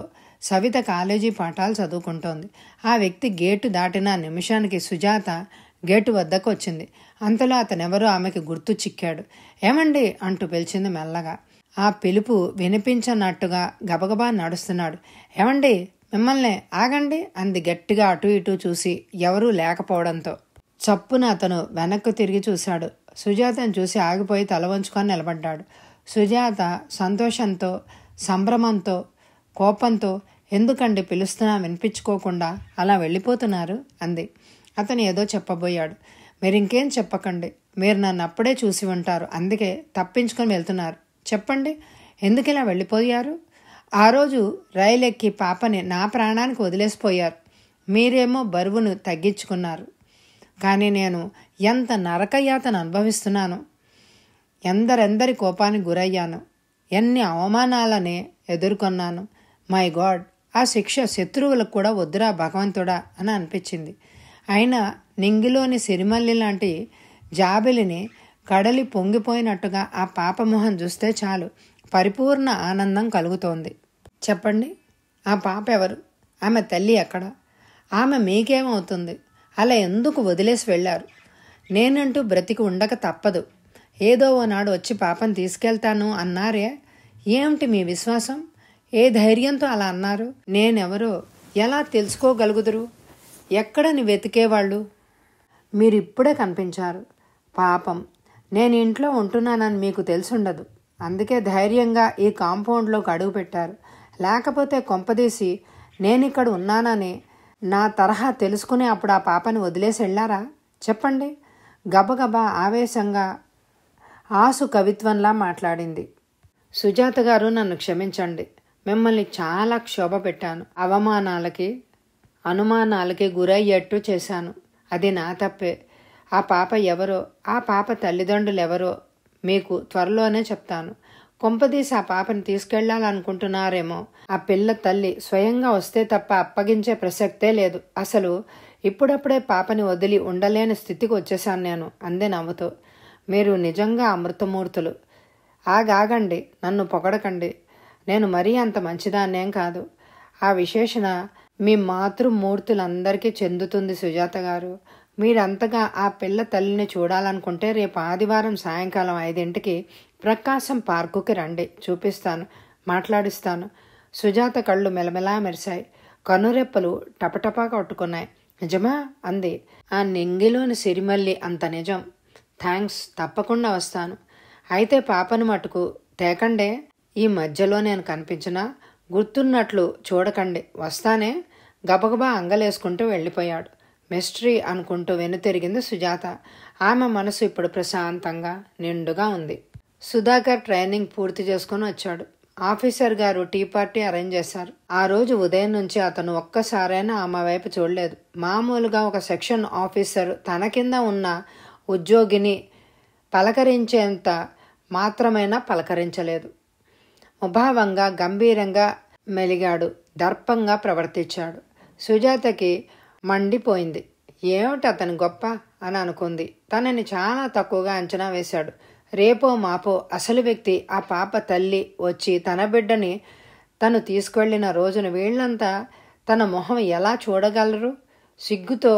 సవిత కాలేజీ పాఠాలు చదువుకుంటోంది. ఆ వ్యక్తి గేటు దాటిన నిమిషానికి సుజాత గేటు వద్దకు వచ్చింది. అంతలో అతనెవరో ఆమెకి గుర్తు చిక్కాడు. ఏమండి అంటూ పిలిచింది మెల్లగా. ఆ పిలుపు వినిపించనట్టుగా గబగబా నడుస్తున్నాడు. ఏమండి, మిమ్మల్ని, ఆగండి అంది గట్టిగా అటు ఇటు చూసి ఎవరూ లేకపోవడంతో. చప్పున అతను వెనక్కు తిరిగి చూశాడు. సుజాతను చూసి ఆగిపోయి తల వంచుకొని నిలబడ్డాడు. సుజాత సంతోషంతో, సంభ్రమంతో, కోపంతో, ఎందుకండి పిలుస్తున్నా వినిపించుకోకుండా అలా వెళ్ళిపోతున్నారు అంది. అతను ఏదో చెప్పబోయాడు. మీరు ఇంకేం చెప్పకండి, మీరు నన్ను అప్పుడే చూసి ఉంటారు, అందుకే తప్పించుకొని వెళ్తున్నారు. చెప్పండి, ఎందుకు ఇలా వెళ్ళిపోయారు? ఆ రోజు రైలు ఎక్కి పాపని నా ప్రాణానికి వదిలేసిపోయారు, మీరేమో బరువును తగ్గించుకున్నారు, కానీ నేను ఎంత నరకయాతను అనుభవిస్తున్నాను, ఎందరెందరి కోపానికి గురయ్యాను, ఎన్ని అవమానాలనే ఎదుర్కొన్నాను. మై గాడ్, ఆ శిక్ష శత్రువులకు కూడా వద్దురా భగవంతుడా అని అనిపించింది. అయినా నింగిలోని సిరిమల్లి లాంటి జాబిలిని కడలి పొంగిపోయినట్టుగా ఆ పాపమోహం చూస్తే చాలు పరిపూర్ణ ఆనందం కలుగుతోంది. చెప్పండి, ఆ పాప ఎవరు? ఆమె తల్లి ఎక్కడ? ఆమె మీకేమవుతుంది? అలా ఎందుకు వదిలేసి వెళ్ళారు? నేనంటూ బ్రతికి ఉండక తప్పదు, ఏదో ఓనాడు వచ్చి పాపను తీసుకెళ్తాను అన్నారే, ఏమిటి మీ విశ్వాసం? ఏ ధైర్యంతో అలా అన్నారు? నేనెవరో ఎలా తెలుసుకోగలుగుదురు? ఎక్కడని వెతికేవాళ్ళు? మీరిప్పుడే కనిపించారు. పాపం, నేను ఇంట్లో ఉంటున్నానని మీకు తెలుసుండదు, అందుకే ధైర్యంగా ఈ కాంపౌండ్లోకి అడుగు పెట్టారు. లేకపోతే కొంపదీసి నేనిక్కడ ఉన్నానని నా తరహా తెలుసుకుని అప్పుడు ఆ పాపని వదిలేసి వెళ్ళారా? చెప్పండి. గబగబా ఆవేశంగా ఆసు కవిత్వంలా మాట్లాడింది. సుజాత గారు, నన్ను క్షమించండి, మిమ్మల్ని చాలా క్షోభ పెట్టాను, అవమానాలకి అనుమానాలకి గురయ్యేట్టు చేశాను, అది నా తప్పే. ఆ పాప ఎవరో, ఆ పాప తల్లిదండ్రులు ఎవరో మీకు త్వరలోనే చెప్తాను. కొంపదీసి ఆ పాపను తీసుకెళ్లాలనుకుంటున్నారేమో. ఆ పిల్ల తల్లి స్వయంగా వస్తే తప్ప అప్పగించే ప్రసక్తే లేదు. అసలు ఇప్పుడప్పుడే పాపని వదిలి ఉండలేని స్థితికి వచ్చేశాను నేను అందే నవ్వుతూ. మీరు నిజంగా అమృతమూర్తులు. ఆగాగండి, నన్ను పొగడకండి, నేను మరీ అంత మంచిదాన్నేం కాదు. ఆ విశేషణ మీ మాతృమూర్తులందరికీ చెందుతుంది సుజాత గారు. మీరంతగా ఆ పిల్ల తల్లిని చూడాలనుకుంటే రేపు ఆదివారం సాయంకాలం ఐదింటికి ప్రకాశం పార్కుకి రండి, చూపిస్తాను, మాట్లాడిస్తాను. సుజాత కళ్ళు మెలమెలా మెరిశాయి, కనురెప్పలు టపటపా కొట్టుకున్నాయి. నిజమా అంది. ఆ నింగిలోని సిరిమల్లి అంత నిజం. థ్యాంక్స్, తప్పకుండా వస్తాను. అయితే పాపను మటుకు తేకండే, ఈ మధ్యలో నేను కనిపించినా గుర్తున్నట్లు చూడకండి, వస్తానే. గబగబా అంగలేసుకుంటూ వెళ్ళిపోయాడు. మిస్టరీ అనుకుంటూ వెనుతిరిగింది సుజాత. ఆమె మనసు ఇప్పుడు ప్రశాంతంగా నిండుగా ఉంది. సుధాకర్ ట్రైనింగ్ పూర్తి చేసుకుని వచ్చాడు. ఆఫీసర్ గారు టీ పార్టీ అరేంజ్ చేశారు. ఆ రోజు ఉదయం నుంచి అతను ఒక్కసారైనా ఆమె వైపు చూడలేదు. మామూలుగా ఒక సెక్షన్ ఆఫీసర్ తన కింద ఉన్న ఉద్యోగిని పలకరించేంత మాత్రమైనా పలకరించలేదు. ముభావంగా గంభీరంగా మెలిగాడు, దర్పంగా ప్రవర్తించాడు. సుజాతకి మండిపోయింది. ఏమిటి అతను గొప్ప అని అనుకుంది. తనని చాలా తక్కువగా అంచనా వేశాడు. రేపో మాపో అసలు వ్యక్తి, ఆ పాప తల్లి వచ్చి తన బిడ్డని తను తీసుకెళ్లిన రోజున వీళ్ళంతా తన మొహం ఎలా చూడగలరు? సిగ్గుతో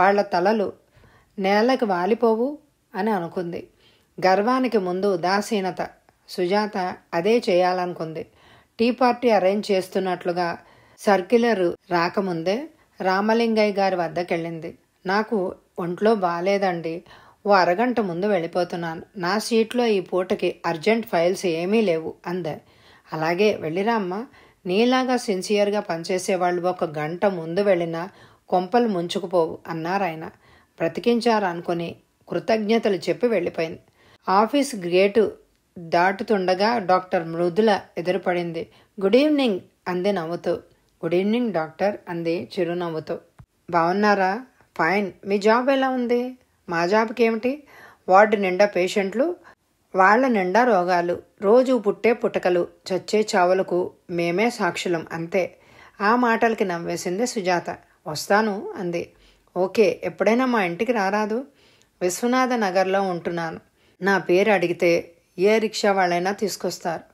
వాళ్ల తలలు నేలకు వాలిపోవు అని అనుకుంది. గర్వానికి ముందు ఉదాసీనత. సుజాత అదే చేయాలనుకుంది. టీ పార్టీ అరేంజ్ చేస్తున్నట్లుగా సర్క్యులర్ రాకముందే రామలింగయ్య గారి వద్దకెళ్ళింది. నాకు ఒంట్లో బాలేదండి, ఓ అరగంట ముందు వెళ్ళిపోతున్నాను, నా సీట్లో ఈ పూటకి అర్జెంట్ ఫైల్స్ ఏమీ లేవు అంది. అలాగే వెళ్ళిరా అమ్మా, నీలాగా సిన్సియర్గా పనిచేసేవాళ్ళు ఒక గంట ముందు వెళ్ళినా కొంపలు ముంచుకుపోవు అన్నారాయన. బ్రతికించారనుకుని కృతజ్ఞతలు చెప్పి వెళ్ళిపోయింది. ఆఫీస్ గేటు దాటుతుండగా డాక్టర్ మృదుల ఎదురుపడింది. గుడ్ ఈవినింగ్ అంది నవ్వుతూ. గుడ్ ఈవినింగ్ డాక్టర్ అంది చిరునవ్వుతూ. బాగున్నారా? ఫైన్. మీ జాబ్ ఎలా ఉంది? మా జాబ్కి ఏమిటి? వార్డు నిండా పేషెంట్లు, వాళ్ల నిండా రోగాలు, రోజు పుట్టే పుటకలు, చచ్చే చావులకు మేమే సాక్షులం అంతే. ఆ మాటలకి నవ్వేసింది సుజాత. వస్తాను అంది. ఓకే, ఎప్పుడైనా మా ఇంటికి రారాదు? విశ్వనాథ నగర్లో ఉంటున్నాను. నా పేరు అడిగితే ఏ రిక్షా వాళ్ళైనా తీసుకొస్తారు.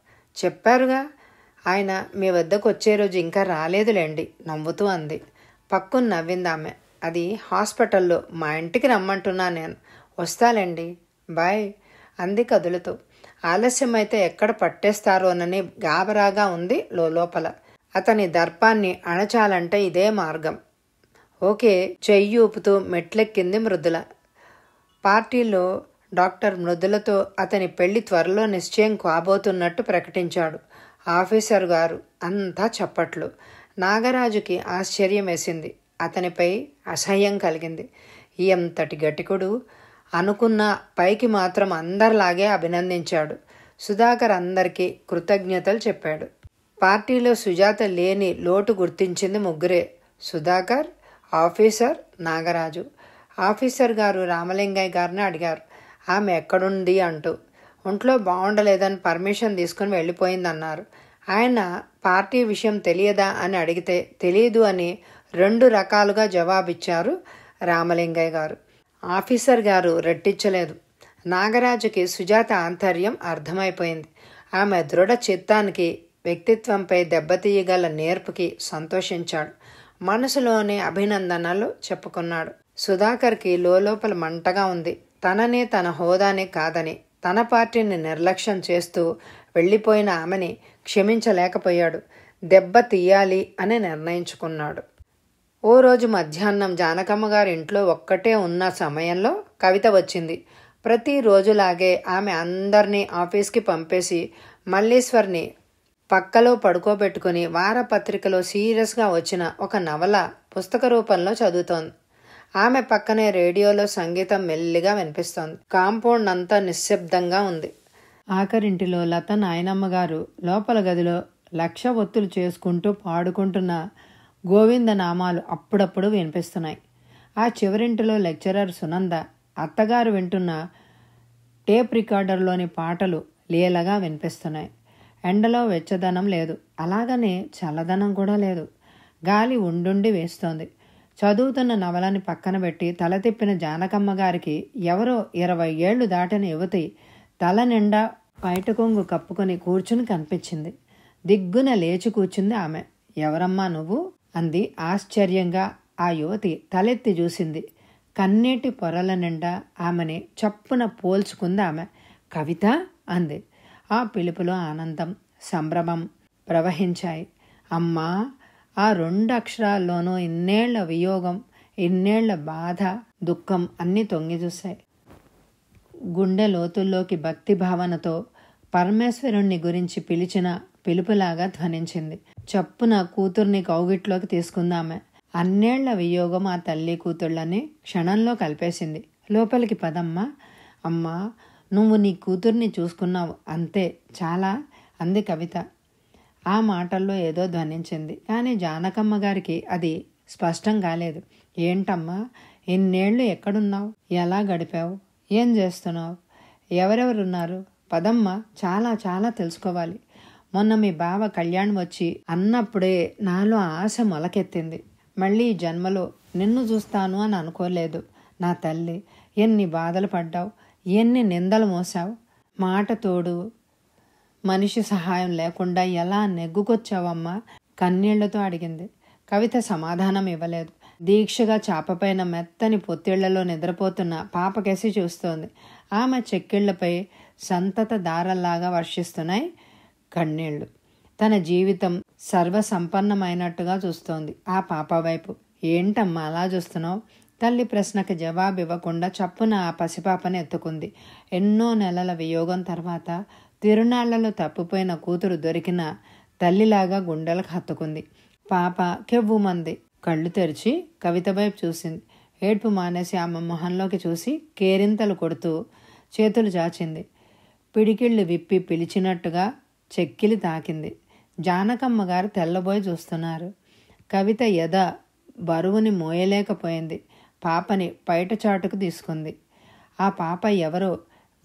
చెప్పారుగా ఆయన మీ వద్దకు వచ్చే రోజు ఇంకా రాలేదులేండి నవ్వుతూ అంది. పక్కున నవ్వింది ఆమె. అది హాస్పిటల్లో. మా ఇంటికి రమ్మంటున్నా నేను. వస్తాలండి, బాయ్ అంది కదులుతూ. ఆలస్యమైతే ఎక్కడ పట్టేస్తారోనని గాబరాగా ఉంది లోపల. అతని దర్పాన్ని అణచాలంటే ఇదే మార్గం. ఓకే చెయ్యి ఊపుతూ మెట్లెక్కింది మృదుల. పార్టీలో డాక్టర్ మృదులతో అతని పెళ్లి త్వరలో నిశ్చయం కాబోతున్నట్టు ప్రకటించాడు ఆఫీసర్ గారు. అంతా చప్పట్లు. నాగరాజుకి ఆశ్చర్యం వేసింది. అతనిపై అసహ్యం కలిగింది. ఎంతటి గట్టికుడు అనుకున్న పైకి మాత్రం అందరిలాగే అభినందించాడు. సుధాకర్ అందరికీ కృతజ్ఞతలు చెప్పాడు. పార్టీలో సుజాత లేని లోటు గుర్తించింది ముగ్గురే: సుధాకర్, ఆఫీసర్, నాగరాజు. ఆఫీసర్ గారు రామలింగయ్య గారిని అడిగారు ఆమె ఎక్కడుంది అంటూ. ఒంట్లో బాగుండలేదని పర్మిషన్ తీసుకుని వెళ్ళిపోయిందన్నారు. ఆయన పార్టీ విషయం తెలియదా అని అడిగితే తెలియదు అని రెండు రకాలుగా జవాబిచ్చారు రామలింగయ్య గారు. ఆఫీసర్ గారు రెట్టించలేదు. నాగరాజుకి సుజాత ఆంతర్యం అర్థమైపోయింది. ఆమె దృఢ చిత్తానికి, వ్యక్తిత్వంపై దెబ్బతీయగల నేర్పుకి సంతోషించాడు. మనసులోనే అభినందనలు చెప్పుకున్నాడు. సుధాకర్కి లోపల మంటగా ఉంది. తనని, తన హోదానే కాదని, తన పార్టీని నిర్లక్ష్యం చేస్తూ వెళ్ళిపోయిన ఆమెని క్షమించలేకపోయాడు. దెబ్బ తీయాలి అని నిర్ణయించుకున్నాడు. ఓ రోజు మధ్యాహ్నం జానకమ్మ గారి ఇంట్లో ఒక్కటే ఉన్న సమయంలో కవిత వచ్చింది. ప్రతిరోజులాగే ఆమె అందరినీ ఆఫీస్కి పంపేసి మల్లీశ్వర్ని పక్కలో పడుకోబెట్టుకుని వారపత్రికలో సీరియస్గా వచ్చిన ఒక నవల పుస్తక రూపంలో చదువుతోంది. ఆమె పక్కనే రేడియోలో సంగీతం మెల్లిగా వినిపిస్తోంది. కాంపౌండ్ అంతా నిశ్శబ్దంగా ఉంది. ఆఖరింటిలో లత నాయనమ్మ గారు లోపల గదిలో లక్ష ఒత్తులు చేసుకుంటూ పాడుకుంటున్న గోవిందనామాలు అప్పుడప్పుడు వినిపిస్తున్నాయి. ఆ చివరింటిలో లెక్చరర్ సునంద అత్తగారు వింటున్న టేప్ రికార్డర్లోని పాటలు లీలగా వినిపిస్తున్నాయి. ఎండలో వెచ్చదనం లేదు, అలాగనే చల్లదనం కూడా లేదు. గాలి ఉండుండి వేస్తోంది. చదువుతున్న నవలని పక్కన పెట్టి తల తిప్పిన జానకమ్మ గారికి ఎవరో ఇరవై ఏళ్లు దాటిన యువతి తల నిండా బయట కొంగు కప్పుకొని కూర్చుని కనిపించింది. దిగ్గున లేచి కూర్చుంది ఆమె. ఎవరమ్మా నువ్వు అంది ఆశ్చర్యంగా. ఆ యువతి తలెత్తి చూసింది. కన్నీటి పొరల నిండా ఆమెని చప్పున పోల్చుకుంది ఆమె. కవిత అంది. ఆ పిలుపులో ఆనందం, సంభ్రమం ప్రవహించాయి. అమ్మా, ఆ రెండు అక్షరాల్లోనూ ఇన్నేళ్ల వియోగం, ఇన్నేళ్ల బాధ, దుఃఖం అన్నీ తొంగిచూశాయి. గుండె లోతుల్లోకి భక్తి భావనతో పరమేశ్వరుణ్ణి గురించి పిలిచిన పిలుపులాగా ధ్వనించింది. చప్పున కూతుర్ని కౌగిట్లోకి తీసుకుందామె. అన్నేళ్ల వియోగం ఆ తల్లి కూతుళ్ళని క్షణంలో కలిపేసింది. లోపలికి పదమ్మా. అమ్మా, నువ్వు నీ కూతుర్ని చూసుకున్నావు, అంతే చాలా అంది కవిత. ఆ మాటల్లో ఏదో ధ్వనించింది. కానీ జానకమ్మ గారికి అది స్పష్టం కాలేదు. ఏంటమ్మా, ఎన్నేళ్లు ఎక్కడున్నావు, ఎలా గడిపావు, ఏం చేస్తున్నావు, ఎవరెవరున్నారు, పదమ్మ చాలా చాలా తెలుసుకోవాలి. మొన్న మీ బావ కళ్యాణ్ వచ్చి అన్నప్పుడే నాలో ఆశ మొలకెత్తింది. మళ్ళీ జన్మలో నిన్ను చూస్తాను అని అనుకోలేదు. నా తల్లి, ఎన్ని బాధలు పడ్డావు, ఎన్ని నిందలు మోసావు, మాట తోడు మనిషి సహాయం లేకుండా ఎలా నెగ్గుకొచ్చావమ్మా కన్నీళ్లతో అడిగింది. కవిత సమాధానం ఇవ్వలేదు. దీక్షగా చాపపైన మెత్తని పొత్తిళ్లలో నిద్రపోతున్న పాపకేసి చూస్తోంది. ఆమె చెక్కిళ్లపై సంతత దారల్లాగా వర్షిస్తున్నాయి కన్నీళ్లు. తన జీవితం సర్వసంపన్నమైనట్టుగా చూస్తోంది ఆ పాప వైపు. ఏంటమ్మా అలా చూస్తున్నావు? తల్లి ప్రశ్నకు జవాబు ఇవ్వకుండా చప్పున ఆ పసిపాపను ఎత్తుకుంది. ఎన్నో నెలల వియోగం తర్వాత తిరునాళ్లలో తప్పిపోయిన కూతురు దొరికిన తల్లిలాగా గుండెలకు హత్తుకుంది. పాప కెవ్వుమంది. కళ్ళు తెరిచి కవిత వైపు చూసింది. ఏడ్పు మానేసి ఆమె మొహంలోకి చూసి కేరింతలు కొడుతూ చేతులు చాచింది. పిడికిళ్ళు విప్పి పిలిచినట్టుగా చెక్కిలి తాకింది. జానకమ్మ గారు తెల్లబోయి చూస్తున్నారు. కవిత ఎద బరువుని మోయలేకపోయింది. పాపని బయట చాటుకు తీసుకుంది. ఆ పాప ఎవరో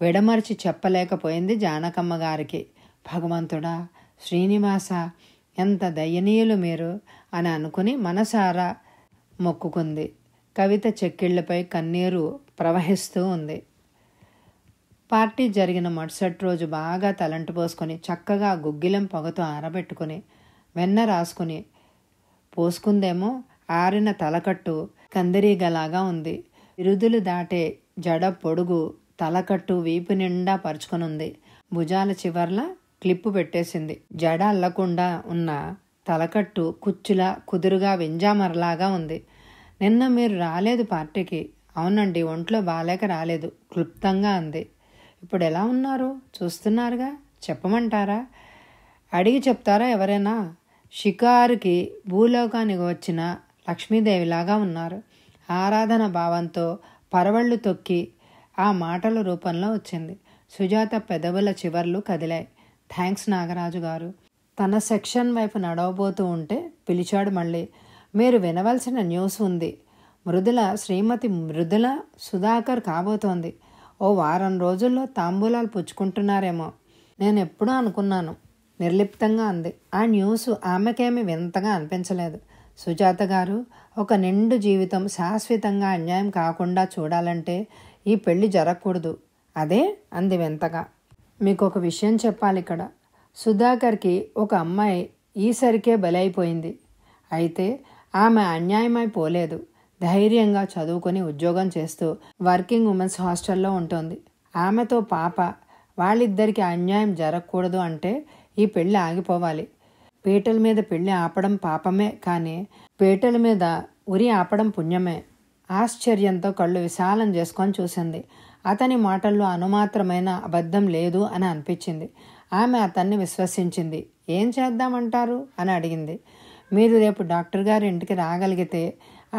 విడమర్చి చెప్పలేకపోయింది జానకమ్మ గారికి. భగవంతుడా, శ్రీనివాస, ఎంత దయనీయులు మీరు అని అనుకుని మనసారా మొక్కుకుంది. కవిత చెక్కిళ్లపై కన్నీరు ప్రవహిస్తూ ఉంది. పార్టీ జరిగిన మరుసటి రోజు బాగా తలంటు పోసుకొని చక్కగా గుగ్గిలం పొగతో ఆరబెట్టుకుని వెన్న రాసుకుని పోసుకుందేమో ఆరిన తలకట్టు కందిరీగలాగా ఉంది. ఇరుదులు దాటే జడ పొడుగు తలకట్టు వీపు నిండా పరుచుకునుంది. భుజాల చివర్లా క్లిప్పు పెట్టేసింది. జడ అల్లకుండా ఉన్న తలకట్టు కుచ్చులా కుదురుగా వెంజామరలాగా ఉంది. నిన్న మీరు రాలేదు పార్టీకి. అవునండి, ఒంట్లో బాలేక రాలేదు, క్లుప్తంగా అంది. ఇప్పుడు ఎలా ఉన్నారు? చూస్తున్నారుగా, చెప్పమంటారా? అడిగి చెప్తారా ఎవరైనా? షికారుకి భూలోకానికి వచ్చిన లక్ష్మీదేవిలాగా ఉన్నారు. ఆరాధన భావంతో పరవళ్ళు తొక్కి ఆ మాటల రూపంలో వచ్చింది. సుజాత పెదవుల చివర్లు కదిలాయి. థ్యాంక్స్ నాగరాజు గారు. తన సెక్షన్ వైపు నడవబోతూ ఉంటే పిలిచాడు మళ్ళీ. మీరు వినవలసిన న్యూస్ ఉంది. మృదుల, శ్రీమతి మృదుల సుధాకర్ కాబోతోంది. ఓ వారం రోజుల్లో తాంబూలాలు పుచ్చుకుంటున్నారేమో. నేను ఎప్పుడూ అనుకున్నాను, నిర్లిప్తంగా అంది. ఆ న్యూస్ ఆమెకేమీ వింతగా అనిపించలేదు. సుజాత గారు, ఒక నిండు జీవితం శాశ్వతంగా అన్యాయం కాకుండా చూడాలంటే ఈ పెళ్లి జరగకూడదు. అదే అంది వింతగా. మీకు ఒక విషయం చెప్పాలి. ఇక్కడ సుధాకర్కి ఒక అమ్మాయి ఈసరికే బలైపోయింది. అయితే ఆమె అన్యాయమైపోలేదు. ధైర్యంగా చదువుకొని ఉద్యోగం చేస్తూ వర్కింగ్ ఉమెన్స్ హాస్టల్లో ఉంటుంది. ఆమెతో పాప, వాళ్ళిద్దరికీ అన్యాయం జరగకూడదు అంటే ఈ పెళ్ళి ఆగిపోవాలి. పీటల మీద పెళ్ళి ఆపడం పాపమే, కానీ పీటల మీద ఉరి ఆపడం పుణ్యమే. ఆశ్చర్యంతో కళ్ళు విశాలం చేసుకొని చూసింది. అతని మాటల్లో అనుమాత్రమైన అబద్ధం లేదు అని అనిపించింది. ఆమె అతన్ని విశ్వసించింది. ఏం చేద్దామంటారు అని అడిగింది. మీరు రేపు డాక్టర్ గారి ఇంటికి రాగలిగితే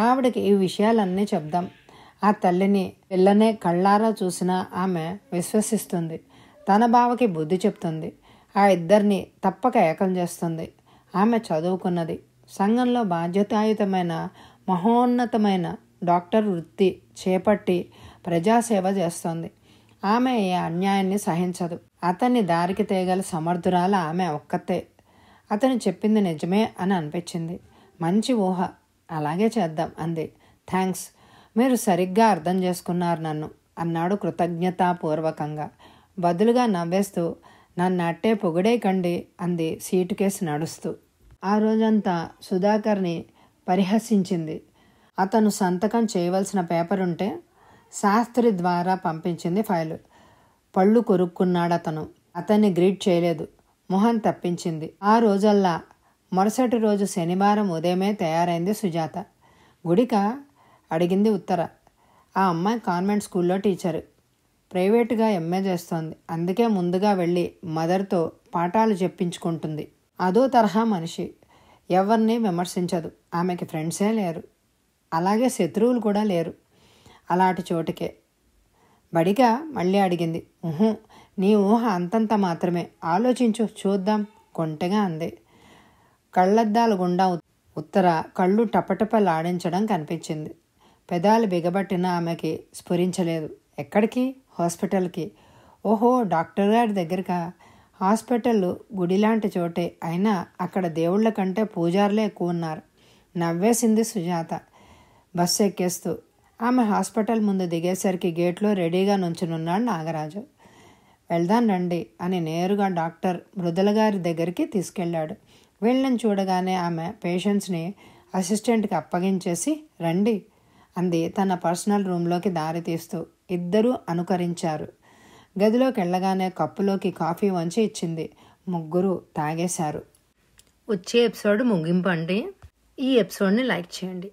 ఆవిడకి ఈ విషయాలన్నీ చెప్దాం. ఆ తల్లిని పిల్లనే కళ్ళారా చూసినా ఆమె విశ్వసిస్తుంది. తన బావకి బుద్ధి చెప్తుంది. ఆ ఇద్దరిని తప్పక ఏకం చేస్తుంది. ఆమె చదువుకున్నది, సంఘంలో బాధ్యతాయుతమైన మహోన్నతమైన డాక్టర్ వృత్తి చేపట్టి ప్రజాసేవ చేస్తోంది. ఆమె ఏ అన్యాయాన్ని సహించదు. అతన్ని దారికి తేగల సమర్థురాలు ఆమె ఒక్కతే. అతను చెప్పింది నిజమే అని అనిపించింది. మంచి ఊహ, అలాగే చేద్దాం అంది. థ్యాంక్స్, మీరు సరిగ్గా అర్థం చేసుకున్నారు నన్ను అన్నాడు కృతజ్ఞతాపూర్వకంగా. బదులుగా నవ్వేస్తూ, నన్ను అట్టే పొగిడేకండి అంది సీటుకేసి నడుస్తూ. ఆ రోజంతా సుధాకర్ని పరిహసించింది. అతను సంతకం చేయవలసిన పేపర్ ఉంటే శాస్త్రి ద్వారా పంపించింది ఫైలు. పళ్ళు కొరుక్కున్నాడు అతను. అతన్ని గ్రీట్ చేయలేదు, మొహం తప్పించింది. ఆ రోజల్లా మరుసటి రోజు శనివారం ఉదయమే తయారైంది సుజాత. గుడిక అడిగింది ఉత్తర. ఆ అమ్మాయి కాన్వెంట్ స్కూల్లో టీచరు, ప్రైవేటుగా ఎంఏ చేస్తోంది. అందుకే ముందుగా వెళ్ళి మదర్తో పాఠాలు చెప్పించుకుంటుంది. అదో తరహా మనిషి, ఎవరిని విమర్శించదు. ఆమెకి ఫ్రెండ్సే లేరు, అలాగే శత్రువులు కూడా లేరు. అలాంటి చోటుకే బడిక మళ్ళీ అడిగింది. ఊహు, నీ ఊహ అంతంత మాత్రమే, ఆలోచించు చూద్దాం కొంటగా అంది. కళ్ళద్దాల గుండా ఉత్తర కళ్ళు టపటపలాడించడం కనిపించింది. పెదాలు బిగబట్టిన ఆమెకి స్ఫురించలేదు. ఎక్కడికి? హాస్పిటల్కి. ఓహో, డాక్టర్ గారి దగ్గరకా? హాస్పిటల్ గుడిలాంటి చోటే, అయినా అక్కడ దేవుళ్ళ కంటే పూజారులే ఎక్కువ ఉన్నారు. నవ్వేసింది సుజాత బస్సు ఎక్కేస్తూ. ఆమె హాస్పిటల్ ముందు దిగేసరికి గేట్లో రెడీగా నుంచునున్నాడు నాగరాజు. వెళ్దాం రండి అని నేరుగా డాక్టర్ మృదుల గారి దగ్గరికి తీసుకెళ్లాడు. వీళ్ళని చూడగానే ఆమె పేషెంట్స్ని అసిస్టెంట్కి అప్పగించేసి రండి అంది తన పర్సనల్ రూమ్లోకి దారి తీస్తూ. ఇద్దరూ అనుకరించారు. గదిలోకి వెళ్ళగానే కప్పులోకి కాఫీ వంచి ఇచ్చింది. ముగ్గురు తాగేశారు. వచ్చే ఎపిసోడ్ ముగింపండి. ఈ ఎపిసోడ్ని లైక్ చేయండి.